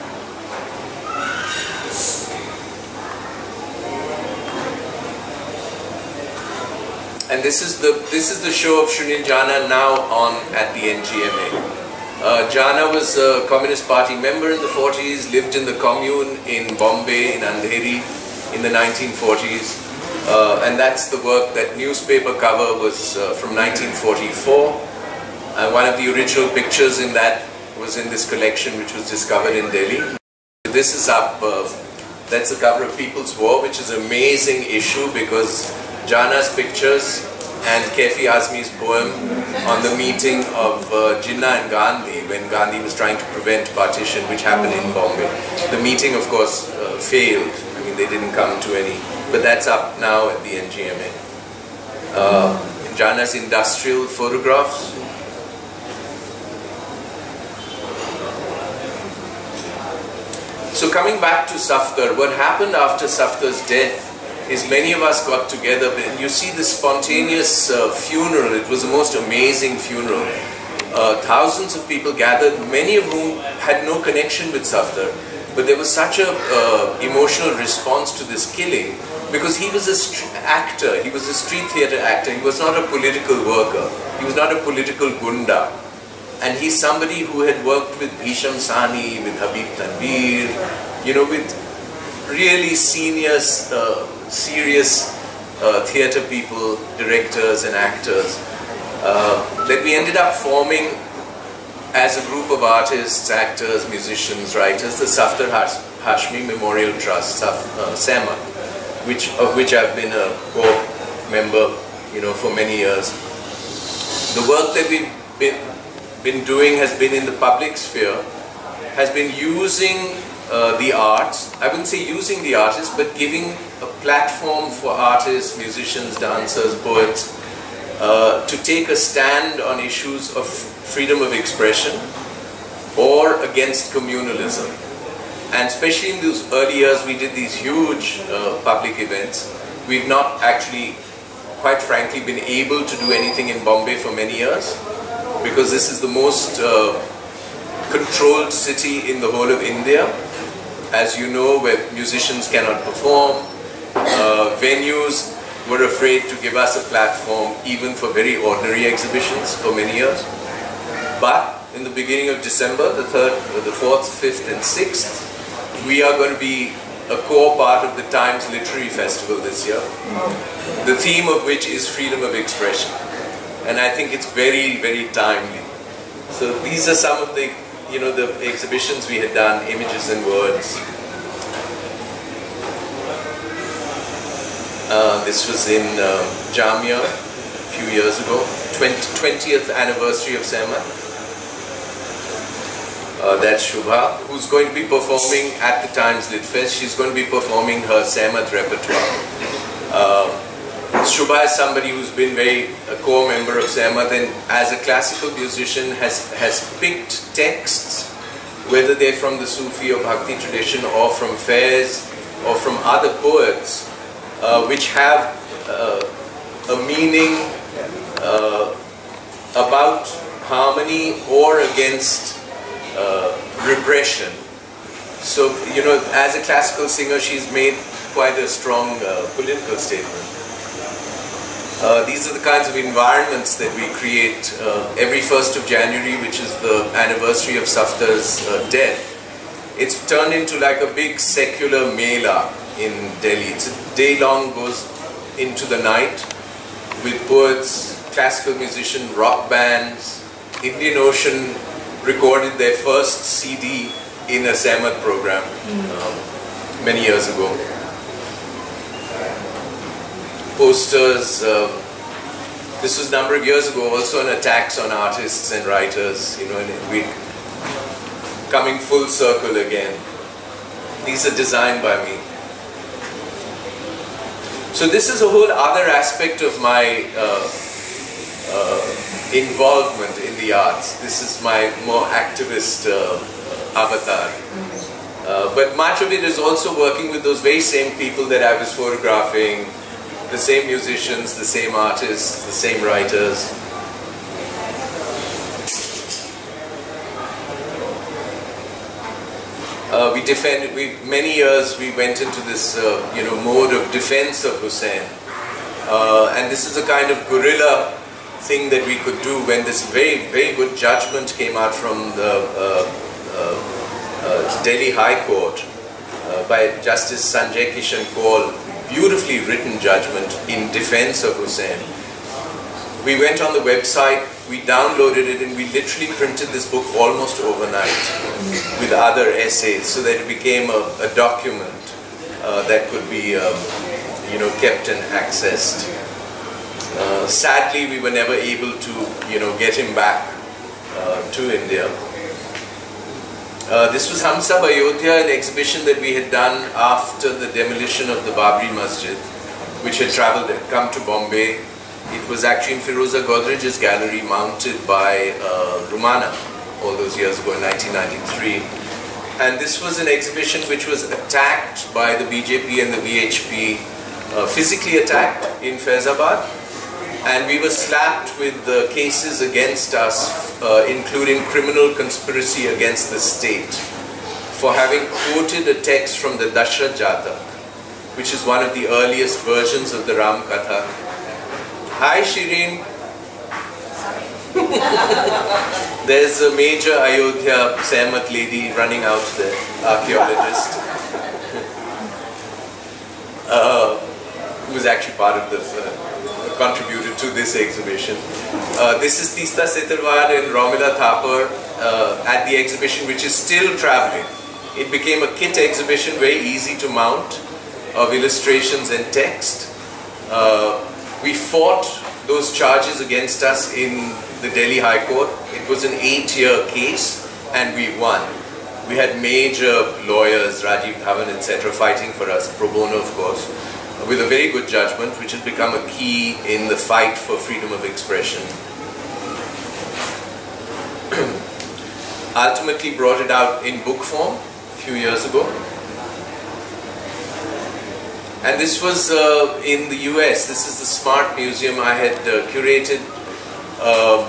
And this is the show of Shunil Jana now on at the NGMA. Jana was a Communist Party member in the 40s, lived in the commune in Bombay, in Andheri, in the 1940s. And that's the work, that newspaper cover was from 1944. One of the original pictures in that was in this collection, which was discovered in Delhi. This is up, that's the cover of People's War, which is an amazing issue because Jana's pictures and Kaifi Azmi's poem on the meeting of Jinnah and Gandhi, when Gandhi was trying to prevent partition, which happened in Bombay. The meeting, of course, failed. I mean, they didn't come to any, but that's up now at the NGMA. Jana's industrial photographs. So coming back to Safdar, what happened after Safdar's death is many of us got together. You see this spontaneous funeral. It was the most amazing funeral. thousands of people gathered, many of whom had no connection with Safdar. But there was such an emotional response to this killing, because he was an actor, he was a street theatre actor, he was not a political worker, he was not a political gunda. And he's somebody who had worked with Bhisham Sani, with Habib Tanvir, you know, with really senior, serious theatre people, directors and actors, that we ended up forming as a group of artists, actors, musicians, writers, the Safdar Hashmi Memorial Trust, SEMA, of which I've been a co-member, you know, for many years. The work that we've been doing has been in the public sphere, has been using the arts. I wouldn't say using the artists, but giving a platform for artists, musicians, dancers, poets, to take a stand on issues of freedom of expression or against communalism. And especially in those early years, we did these huge public events. We've not actually, quite frankly, been able to do anything in Bombay for many years, because this is the most controlled city in the whole of India, as you know, where musicians cannot perform, venues were afraid to give us a platform even for very ordinary exhibitions for many years. But in the beginning of December, the 4th, 5th and 6th, we are going to be a core part of the Times Literary Festival this year, the theme of which is freedom of expression. And I think it's very, very timely. So these are some of the, you know, the exhibitions we had done, Images and Words. This was in Jamia a few years ago, 20th anniversary of SEMA. That's Shubha, who's going to be performing at the Times Lit Fest. She's going to be performing her SEMA repertoire. Shubha is somebody who's been a core member of SEMA, and as a classical musician has picked texts, whether they're from the Sufi or Bhakti tradition or from fairs or from other poets, which have a meaning about harmony or against repression. So, you know, as a classical singer, she's made quite a strong political statement. These are the kinds of environments that we create every 1st of January, which is the anniversary of Safdar's death. It's turned into like a big secular mela in Delhi. It's a day long, goes into the night with poets, classical musicians, rock bands. Indian Ocean recorded their first CD in a Samat program many years ago. Posters, this was a number of years ago, also an attacks on artists and writers, you know, and we're coming full circle again. These are designed by me. So this is a whole other aspect of my involvement in the arts. This is my more activist avatar. But much of it is also working with those very same people that I was photographing, the same musicians, the same artists, the same writers. We defended, many years we went into this you know, mode of defense of Hussain. And this is a kind of guerrilla thing that we could do when this very, very good judgment came out from the Delhi High Court by Justice Sanjay Kishan Kaul, beautifully written judgment in defense of Hussain. We went on the website, we downloaded it, and we literally printed this book almost overnight with other essays, so that it became a document that could be you know, kept and accessed. Sadly, we were never able to, you know, get him back to India. This was Hamsab Ayodhya, an exhibition that we had done after the demolition of the Babri Masjid, which had come to Bombay. It was actually in Firoza Godrej's gallery, mounted by Rumana all those years ago in 1993. And this was an exhibition which was attacked by the BJP and the VHP, physically attacked in Faizabad. and we were slapped with the cases against us, including criminal conspiracy against the state, for having quoted a text from the Dashath Jatak, which is one of the earliest versions of the Ram Katha. Hi Shireen! There's a major Ayodhya Saimat lady running out there, archaeologist, who was actually part of this, contributed to this exhibition. This is Teesta Setarwar and Romila Thapar at the exhibition, which is still traveling. It became a kit exhibition, very easy to mount, of illustrations and text. We fought those charges against us in the Delhi High Court. It was an 8-year case and we won. We had major lawyers, Rajiv Dhawan, etc., fighting for us, pro bono of course, with a very good judgment, which has become a key in the fight for freedom of expression. Ultimately brought it out in book form a few years ago. And this was in the US. This is the Smart Museum. I had curated a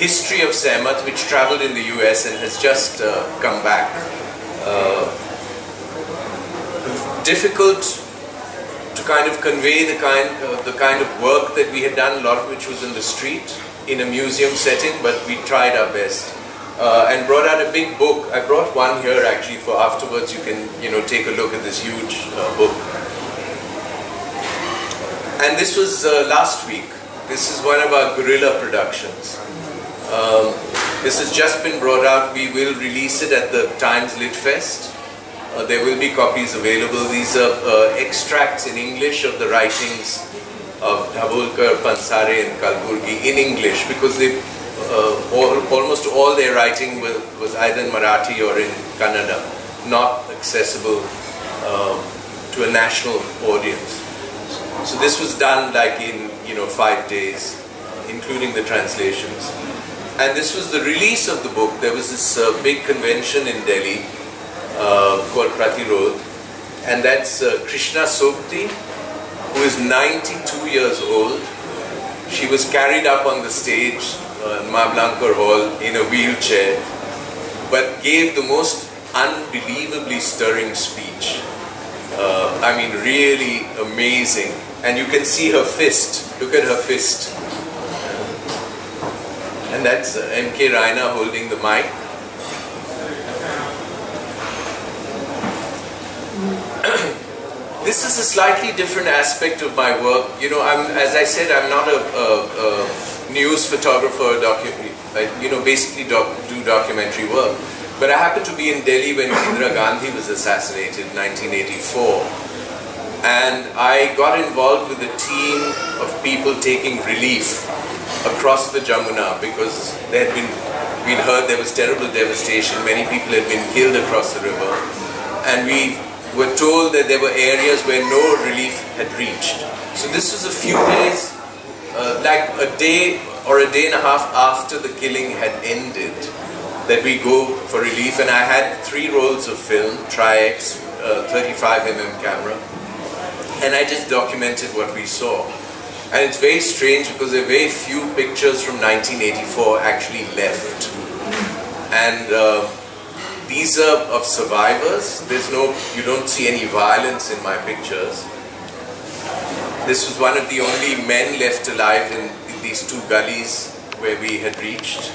history of Saimat, which traveled in the US and has just come back. Difficult to kind of convey the kind of work that we had done, a lot of which was in the street, in a museum setting, but we tried our best. And brought out a big book. I brought one here actually for afterwards. You can, you know, take a look at this huge book. And this was last week. This is one of our guerrilla productions. This has just been brought out. We will release it at the Times Lit Fest. There will be copies available. These are extracts in English of the writings of Dabolkar, Pansare and Kalburgi in English, because they almost all their writing was either in Marathi or in Kannada, not accessible to a national audience. So this was done like in 5 days, including the translations. And this was the release of the book. There was this big convention in Delhi called Pratirod, and that's Krishna Sobti, who is 92 years old. She was carried up on the stage in Mablankar Hall in a wheelchair, but gave the most unbelievably stirring speech. I mean, really amazing. And you can see her fist. Look at her fist. And that's M.K. Raina holding the mic. This is a slightly different aspect of my work. You know, as I said, I'm not a news photographer, basically do documentary work. But I happened to be in Delhi when Indira Gandhi was assassinated in 1984. And I got involved with a team of people taking relief across the Jamuna, because we'd heard there was terrible devastation. Many people had been killed across the river. And we were told that there were areas where no relief had reached. So this was a few days, like a day or a day and a half after the killing had ended, that we go for relief. And I had 3 rolls of film, Tri-X, 35mm camera, and I just documented what we saw. And it's very strange because there are very few pictures from 1984 actually left. And these are of survivors. You don't see any violence in my pictures. This was one of the only men left alive in these 2 gullies where we had reached.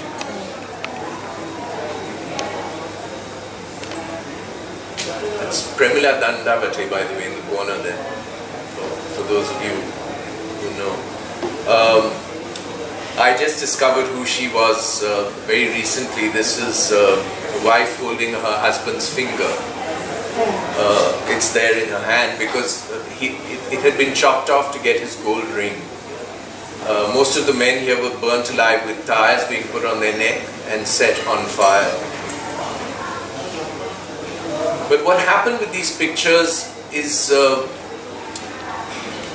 That's Premila Dandavate, by the way, in the corner there, for those of you who know. I just discovered who she was very recently. This is the wife holding her husband's finger. It's there in her hand because it had been chopped off to get his gold ring. Most of the men here were burnt alive with tires being put on their neck and set on fire. But what happened with these pictures is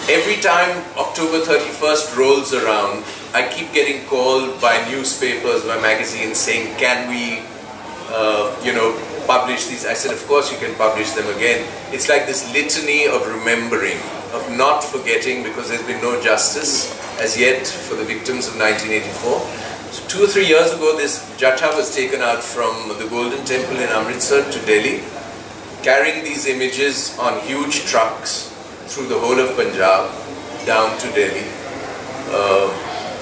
every time October 31st rolls around, I keep getting called by newspapers, by magazines, saying, can we publish these? I said, of course you can publish them again. It's like this litany of remembering, of not forgetting because there's been no justice. as yet for the victims of 1984. So 2 or 3 years ago, this Jatha was taken out from the Golden Temple in Amritsar to Delhi, carrying these images on huge trucks through the whole of Punjab down to Delhi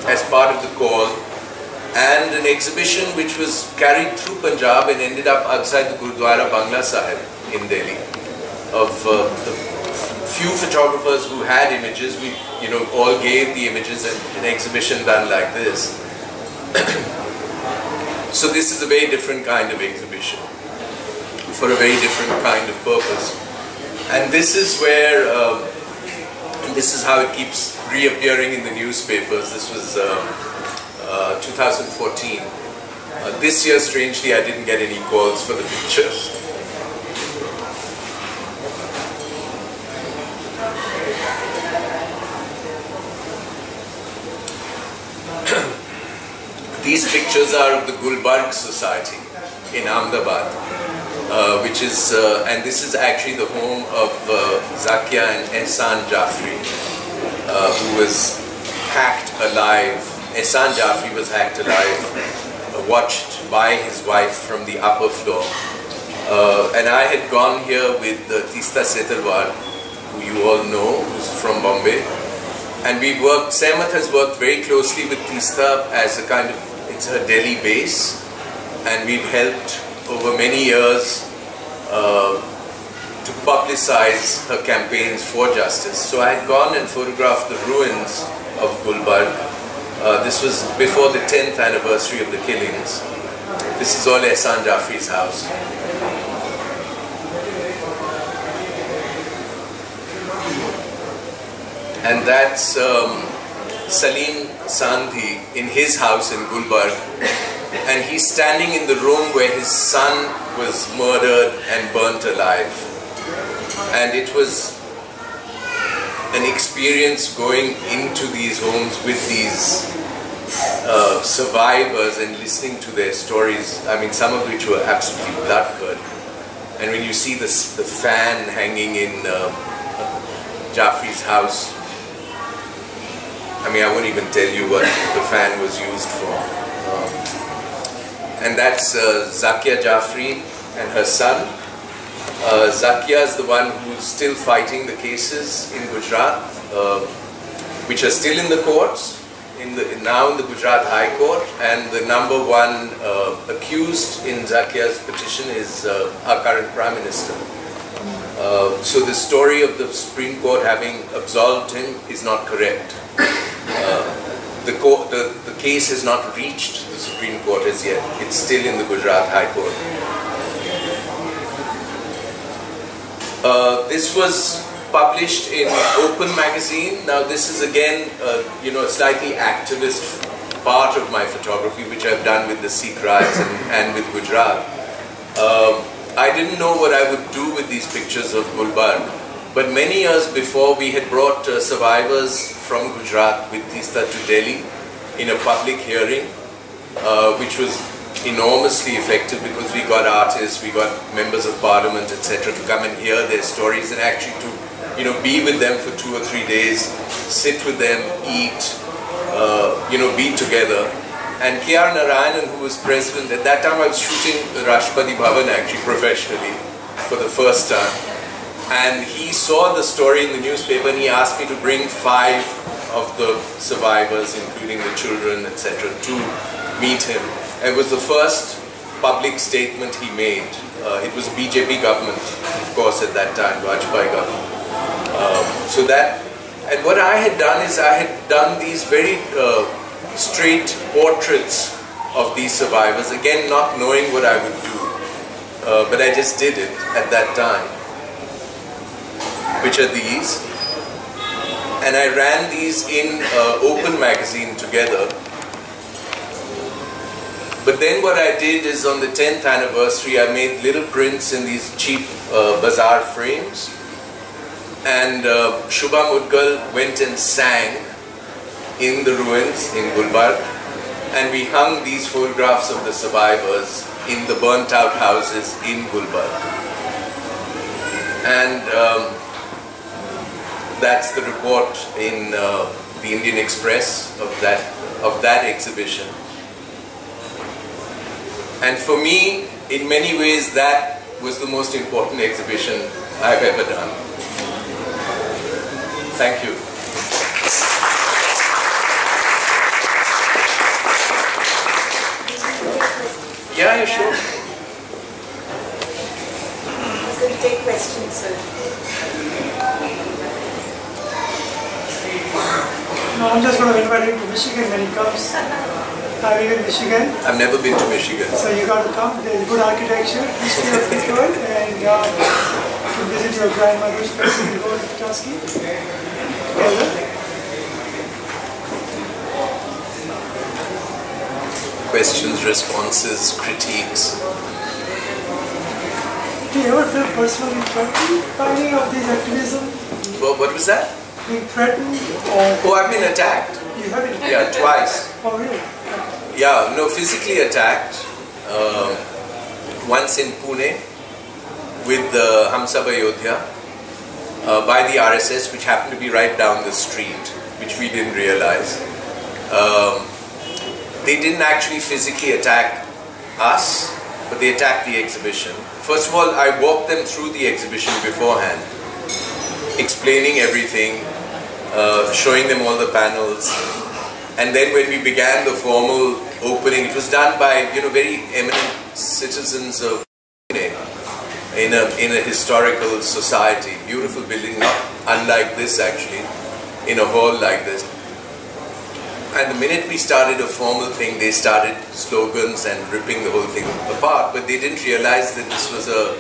as part of the call, and an exhibition which was carried through Punjab and ended up outside the Gurdwara Bangla Sahib in Delhi, of the few photographers who had images. We, you know, all gave the images, and an exhibition done like this. So this is a very different kind of exhibition for a very different kind of purpose, and this is where this is how it keeps reappearing in the newspapers. This was 2014. This year, strangely, I didn't get any calls for the pictures. These pictures are of the Gulbarg Society in Ahmedabad, which is, and this is actually the home of Zakia and Ehsan Jafri, who was hacked alive. Ehsan Jafri was hacked alive, watched by his wife from the upper floor. And I had gone here with Teesta Setalwar, who you all know, who's from Bombay. And we worked, Samat has worked very closely with Teesta as a kind of, it's her Delhi base. And we've helped over many years to publicize her campaigns for justice. So I had gone and photographed the ruins of Gulbarg. This was before the 10th anniversary of the killings. This is all Ehsan Jafri's house. And that's Salim Sandhi in his house in Gulbarg. And he's standing in the room where his son was murdered and burnt alive. And it was an experience going into these homes with these survivors and listening to their stories, I mean, some of which were absolutely blood-curdling. And when you see this, the fan hanging in Jafri's house, I mean, I won't even tell you what the fan was used for. And that's Zakia Jafri and her son. Zakia is the one who's still fighting the cases in Gujarat, which are still in the courts, now in the Gujarat High Court, and the #1 accused in Zakia's petition is our current Prime Minister. So the story of the Supreme Court having absolved him is not correct. The case has not reached the Supreme Court as yet. It's still in the Gujarat High Court. This was published in Open magazine. Now this is again, you know, a slightly activist part of my photography, which I've done with the Sikh riots and with Gujarat. I didn't know what I would do with these pictures of Gulbarg, but many years before we had brought survivors from Gujarat with Teesta to Delhi in a public hearing, which was enormously effective because we got artists, we got members of parliament, etc. to come and hear their stories and actually to, you know, be with them for 2 or 3 days, sit with them, eat, you know, be together. And K.R. Narayanan, who was president, at that time I was shooting Rashtrapati Bhavan actually professionally for the first time. And he saw the story in the newspaper and he asked me to bring 5 of the survivors, including the children, etc. to meet him. It was the first public statement he made. It was BJP government, of course, at that time, Vajpayee government. So that, and what I had done is I had done these very straight portraits of these survivors, again not knowing what I would do, but I just did it at that time, which are these. And I ran these in Open magazine together. But then what I did is on the 10th anniversary, I made little prints in these cheap bazaar frames. And Shubham Udgal went and sang in the ruins in Gulbarg. And we hung these photographs of the survivors in the burnt out houses in Gulbarg. And that's the report in the Indian Express of that exhibition. And for me, in many ways, that was the most important exhibition I've ever done. Thank you. Yeah, you're sure. I'm going to take questions, sir. No, I'm just going to invite you to Michigan when he comes. Are you in Michigan? I've never been to Michigan. So you got to come. There's good architecture, history of this world, and to visit your grandmother's place in the world of Petoskey. Questions, responses, critiques. Do you ever feel personally threatened by any of these activism? What was that? Being threatened or... Oh, I've been attacked. You have been? Yeah, twice. Oh, really? Okay. Yeah, no, physically attacked. Once in Pune with the Hamsabha Yodhya by the RSS, which happened to be right down the street, which we didn't realize. They didn't actually physically attack us, but they attacked the exhibition. First of all, I walked them through the exhibition beforehand, explaining everything, showing them all the panels. And then when we began the formal opening, it was done by, you know, very eminent citizens of Pune in a historical society. Beautiful building, not unlike this actually, in a hall like this. And the minute we started a formal thing, they started slogans and ripping the whole thing apart. But they didn't realize that this was an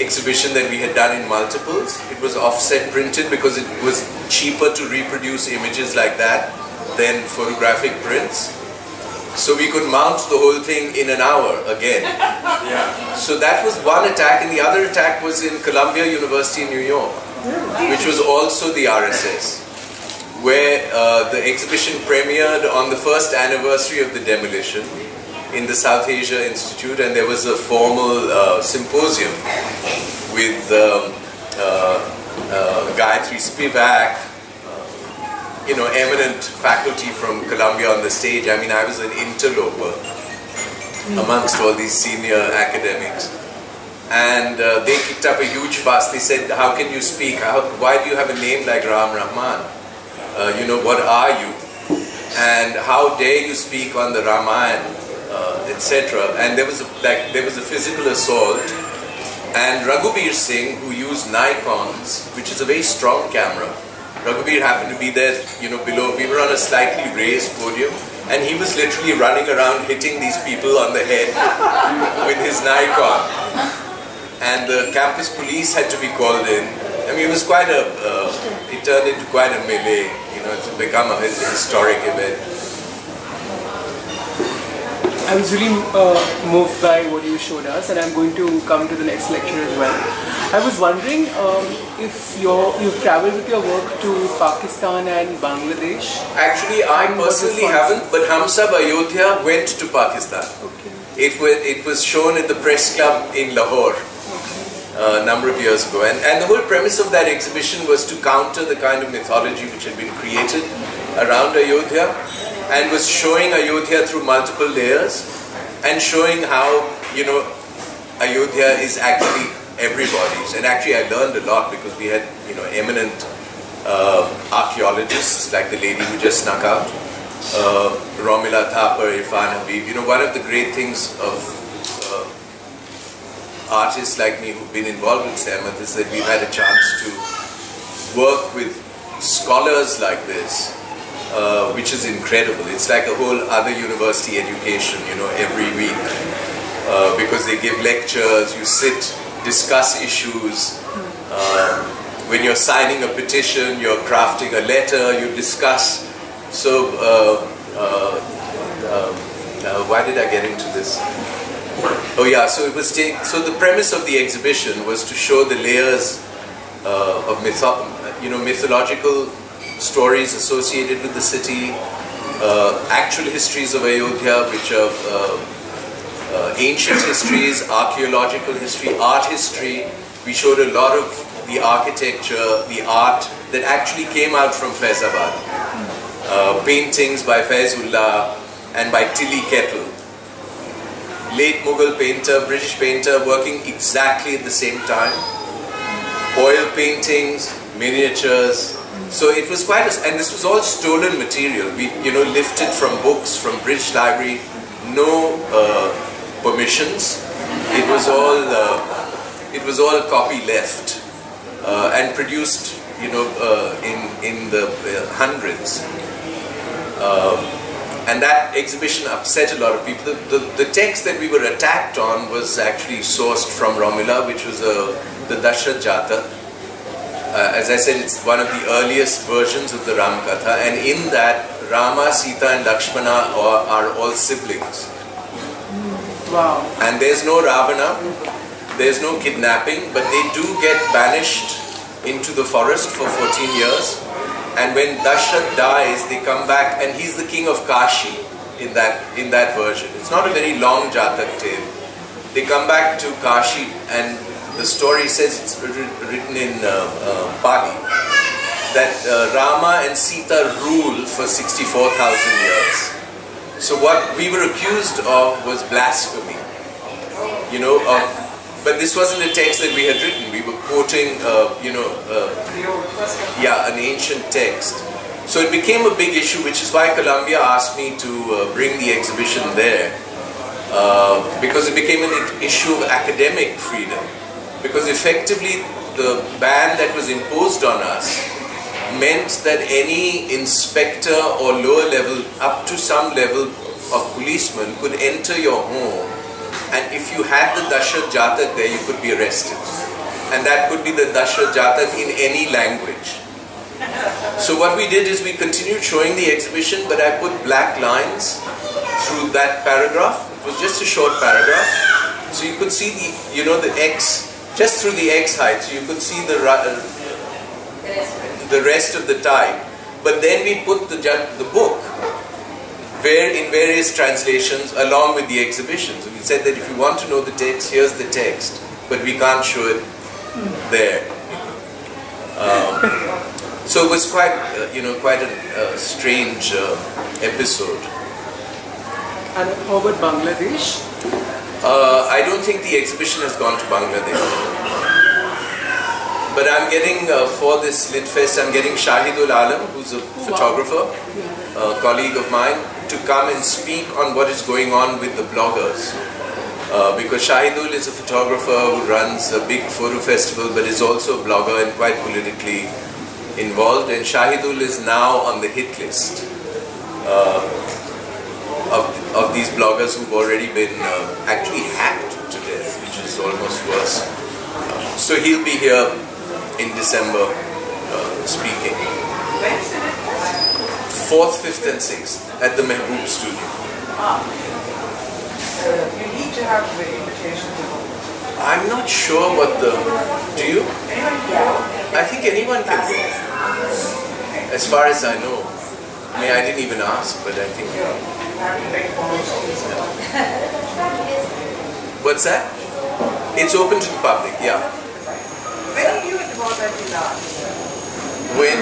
exhibition that we had done in multiples. It was offset printed because it was cheaper to reproduce images like that than photographic prints. So we could mount the whole thing in an hour again. Yeah. So that was one attack. And the other attack was in Columbia University in New York, which was also the RSS, where the exhibition premiered on the first anniversary of the demolition in the South Asia Institute, and there was a formal symposium with Gayatri Spivak, you know, eminent faculty from Columbia on the stage. I mean, I was an interloper amongst all these senior academics. And they kicked up a huge fuss. They said, how can you speak? Why do you have a name like Ram Rahman? You know, what are you? And how dare you speak on the Ramayana, etc. And there was a physical assault. And Raghubir Singh, who used Nikons, which is a very strong camera, Raghubir happened to be there, you know, below. We were on a slightly raised podium, and he was literally running around hitting these people on the head with his Nikon. And the campus police had to be called in. I mean, it was quite a, it turned into quite a melee, you know, it's become a historic event. I was really moved by what you showed us, and I'm going to come to the next lecture as well. I was wondering if you've travelled with your work to Pakistan and Bangladesh? Actually, I personally haven't, but Hamsabha Yodhya went to Pakistan. Okay. It was shown at the Press Club in Lahore. A number of years ago, and the whole premise of that exhibition was to counter the kind of mythology which had been created around Ayodhya, and was showing Ayodhya through multiple layers, and showing how, you know, Ayodhya is actually everybody's. And actually I learned a lot because we had, you know, eminent archaeologists like the lady who just snuck out, Romila Thapar, Irfan Habib. You know, one of the great things of artists like me who've been involved with Samarth is that we've had a chance to work with scholars like this, which is incredible. It's like a whole other university education, you know, every week, because they give lectures, you sit, discuss issues. When you're signing a petition, you're crafting a letter, you discuss. So, why did I get into this? Oh yeah, so it was so the premise of the exhibition was to show the layers of mythological stories associated with the city, actual histories of Ayodhya, which are ancient histories, archaeological history, art history. We showed a lot of the architecture, the art that actually came out from Faizabad. paintings by Faisullah and by Tilly Kettle. Late Mughal painter, British painter, working exactly at the same time. Oil paintings, miniatures. So it was quite, and this was all stolen material. We, lifted from books, from British Library, no permissions. It was all copy left and produced, in the hundreds. And that exhibition upset a lot of people. The text that we were attacked on was actually sourced from Romila, which was the Dashrath Jata. As I said, it's one of the earliest versions of the Ramkatha, and in that, Rama, Sita and Lakshmana are all siblings. Wow. And there's no Ravana, there's no kidnapping, but they do get banished into the forest for 14 years. And when Dashrath dies, they come back, and he's the king of Kashi in that version. It's not a very long Jatak tale. They come back to Kashi, and the story says, it's written in Pali, that Rama and Sita rule for 64,000 years. So what we were accused of was blasphemy, but this wasn't a text that we had written. We were quoting, an ancient text. So it became a big issue, which is why Columbia asked me to bring the exhibition there, because it became an issue of academic freedom. Because effectively, the ban that was imposed on us meant that any inspector or lower level, up to some level of policeman, could enter your home. And if you had the Dashrath Jatak there, you could be arrested. And that could be the Dashrath Jatak in any language. So what we did is we continued showing the exhibition, but I put black lines through that paragraph. It was just a short paragraph. So you could see the, the X, just through the X height. So you could see the rest of the type. But then we put the book, in various translations, along with the exhibitions. We said that if you want to know the text, here's the text, but we can't show it there. So it was quite, quite a strange episode. And how about Bangladesh? I don't think the exhibition has gone to Bangladesh. But I'm getting, for this Lit Fest, I'm getting Shahidul Alam, who's a photographer, a colleague of mine, to come and speak on what is going on with the bloggers. Because Shahidul is a photographer who runs a big photo festival, but is also a blogger and quite politically involved. And Shahidul is now on the hit list of these bloggers who've already been actually hacked to death, which is almost worse. So he'll be here in December speaking. 4th, 5th and 6th at the Mehboob Studio. You need to have the invitation to vote. I'm not sure what the... Do you? I think anyone can vote. As far as I know. I didn't even ask, but I think... What's that? It's open to the public, yeah. When do you vote at the last? When?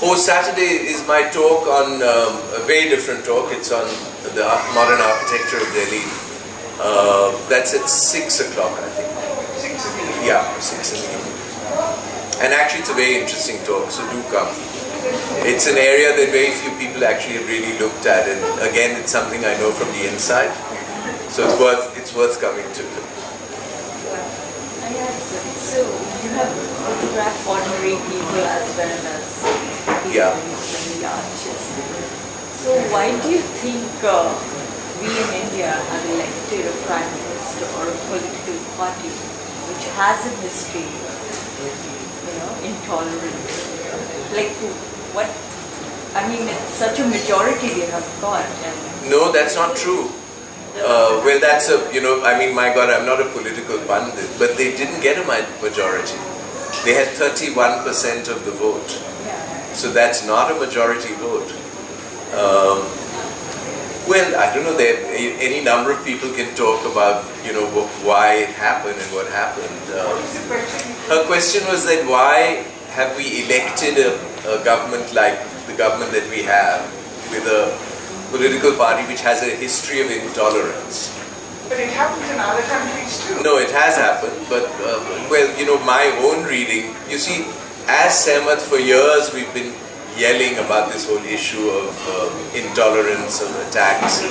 Oh, Saturday is my talk on a very different talk. It's on the modern architecture of Delhi. That's at 6 o'clock, I think. 6 o'clock. Yeah, 6 o'clock. And actually, it's a very interesting talk, so do come. It's an area that very few people actually have really looked at, and again, it's something I know from the inside. So it's worth coming to. So you have. Photograph ordinary people as well as people in the artists. So why do you think we in India have elected a prime minister or a political party which has a history of intolerance? Like what? It's such a majority we have got. And no, that's not true. Well, that's a, my God, I'm not a political pundit, but they didn't get a majority. They had 31% of the vote, so that's not a majority vote. Well, I don't know. Any number of people can talk about, why it happened and what happened. Her question was that why have we elected a government like the government that we have, with a political party which has a history of intolerance? But it happens in other countries too. No, it has happened, but well, you know, my own reading, you see, as Sehmat for years we've been yelling about this whole issue of intolerance, of attacks,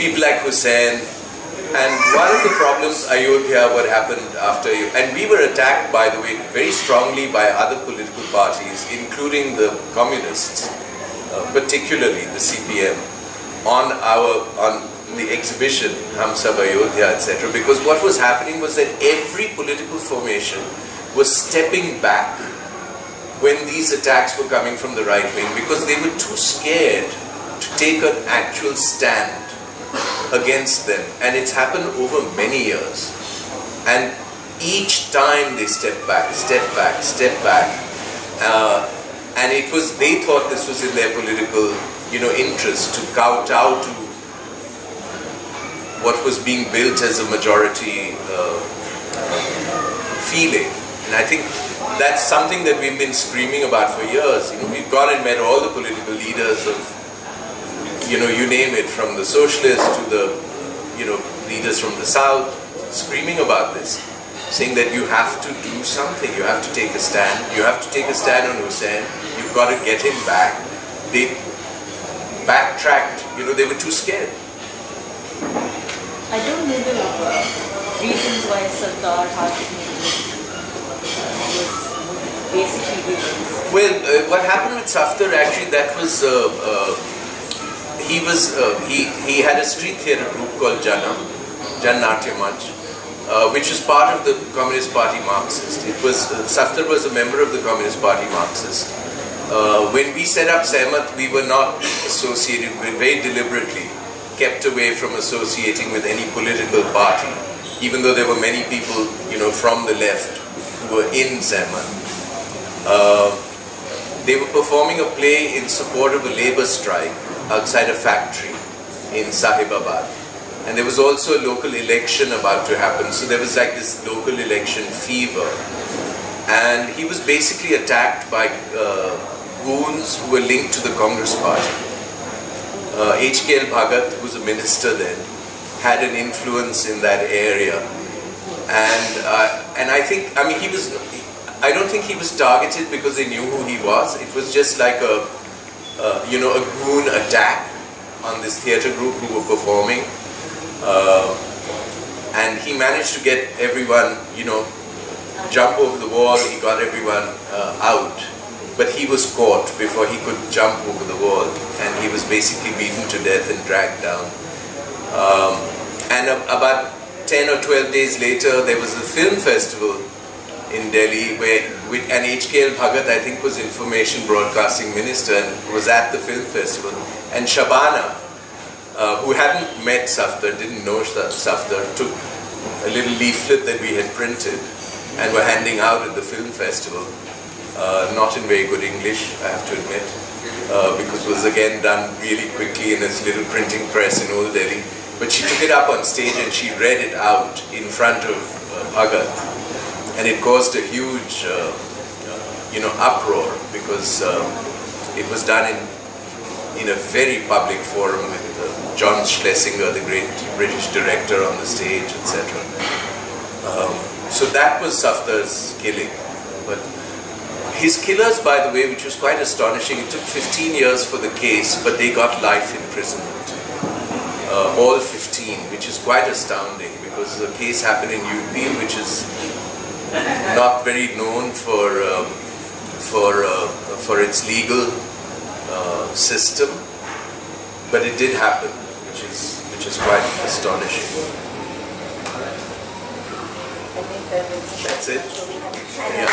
people like Hussein. And one of the problems, Ayodhya, what happened after you, and we were attacked, by the way, very strongly by other political parties, including the communists, particularly the CPM, on the exhibition Hum Sab Ayodhya, etc. Because what was happening was that every political formation was stepping back when these attacks were coming from the right wing, because they were too scared to take an actual stand against them. And it's happened over many years, and each time they step back, and it was, they thought this was in their political, you know, interest to kowtow to what was being built as a majority feeling. And I think that's something that we've been screaming about for years. You know, we've gone and met all the political leaders of, you know, you name it, from the socialists to the, you know, leaders from the south, screaming about this, saying that you have to do something, you have to take a stand, you have to take a stand on Hussein, you've got to get him back. They backtracked, you know, they were too scared. I don't know the reasons why Sardar was basically doing. Well, what happened with Safdar, actually, that was he was he had a street theatre group called Janam, Janatya Manch, which was part of the Communist Party Marxist. It was Safdar was a member of the Communist Party Marxist. When we set up Sehmat, we were not associated with, very deliberately kept away from associating with any political party, even though there were many people, you know, from the left who were in Sehmat. They were performing a play in support of a labour strike outside a factory in Sahibabad, and there was also a local election about to happen, so there was like this local election fever, and he was basically attacked by goons who were linked to the Congress party. HKL Bhagat, who was a minister then, had an influence in that area, and I think, I mean, he was, I don't think he was targeted because they knew who he was. It was just like a you know, a goon attack on this theatre group who were performing, and he managed to get everyone, you know, jump over the wall. He got everyone out, but he was caught before he could jump over the wall, and he was basically beaten to death and dragged down. And about 10 or 12 days later, there was a film festival in Delhi, where and HKL Bhagat, I think, was Information Broadcasting Minister and was at the film festival. And Shabana, who hadn't met Safdar, didn't know Safdar, took a little leaflet that we had printed and were handing out at the film festival, not in very good English, I have to admit, because it was again done really quickly in this little printing press in Old Delhi. But she took it up on stage and she read it out in front of Bhagat. And it caused a huge, you know, uproar, because it was done in a very public forum with John Schlesinger, the great British director, on the stage, etc. So that was Safdar's killing. But his killers, by the way, which was quite astonishing, it took 15 years for the case, but they got life imprisonment, all 15, which is quite astounding, because the case happened in UP, which is not very known for its legal system, but it did happen, which is quite astonishing. I think that's it. Yeah.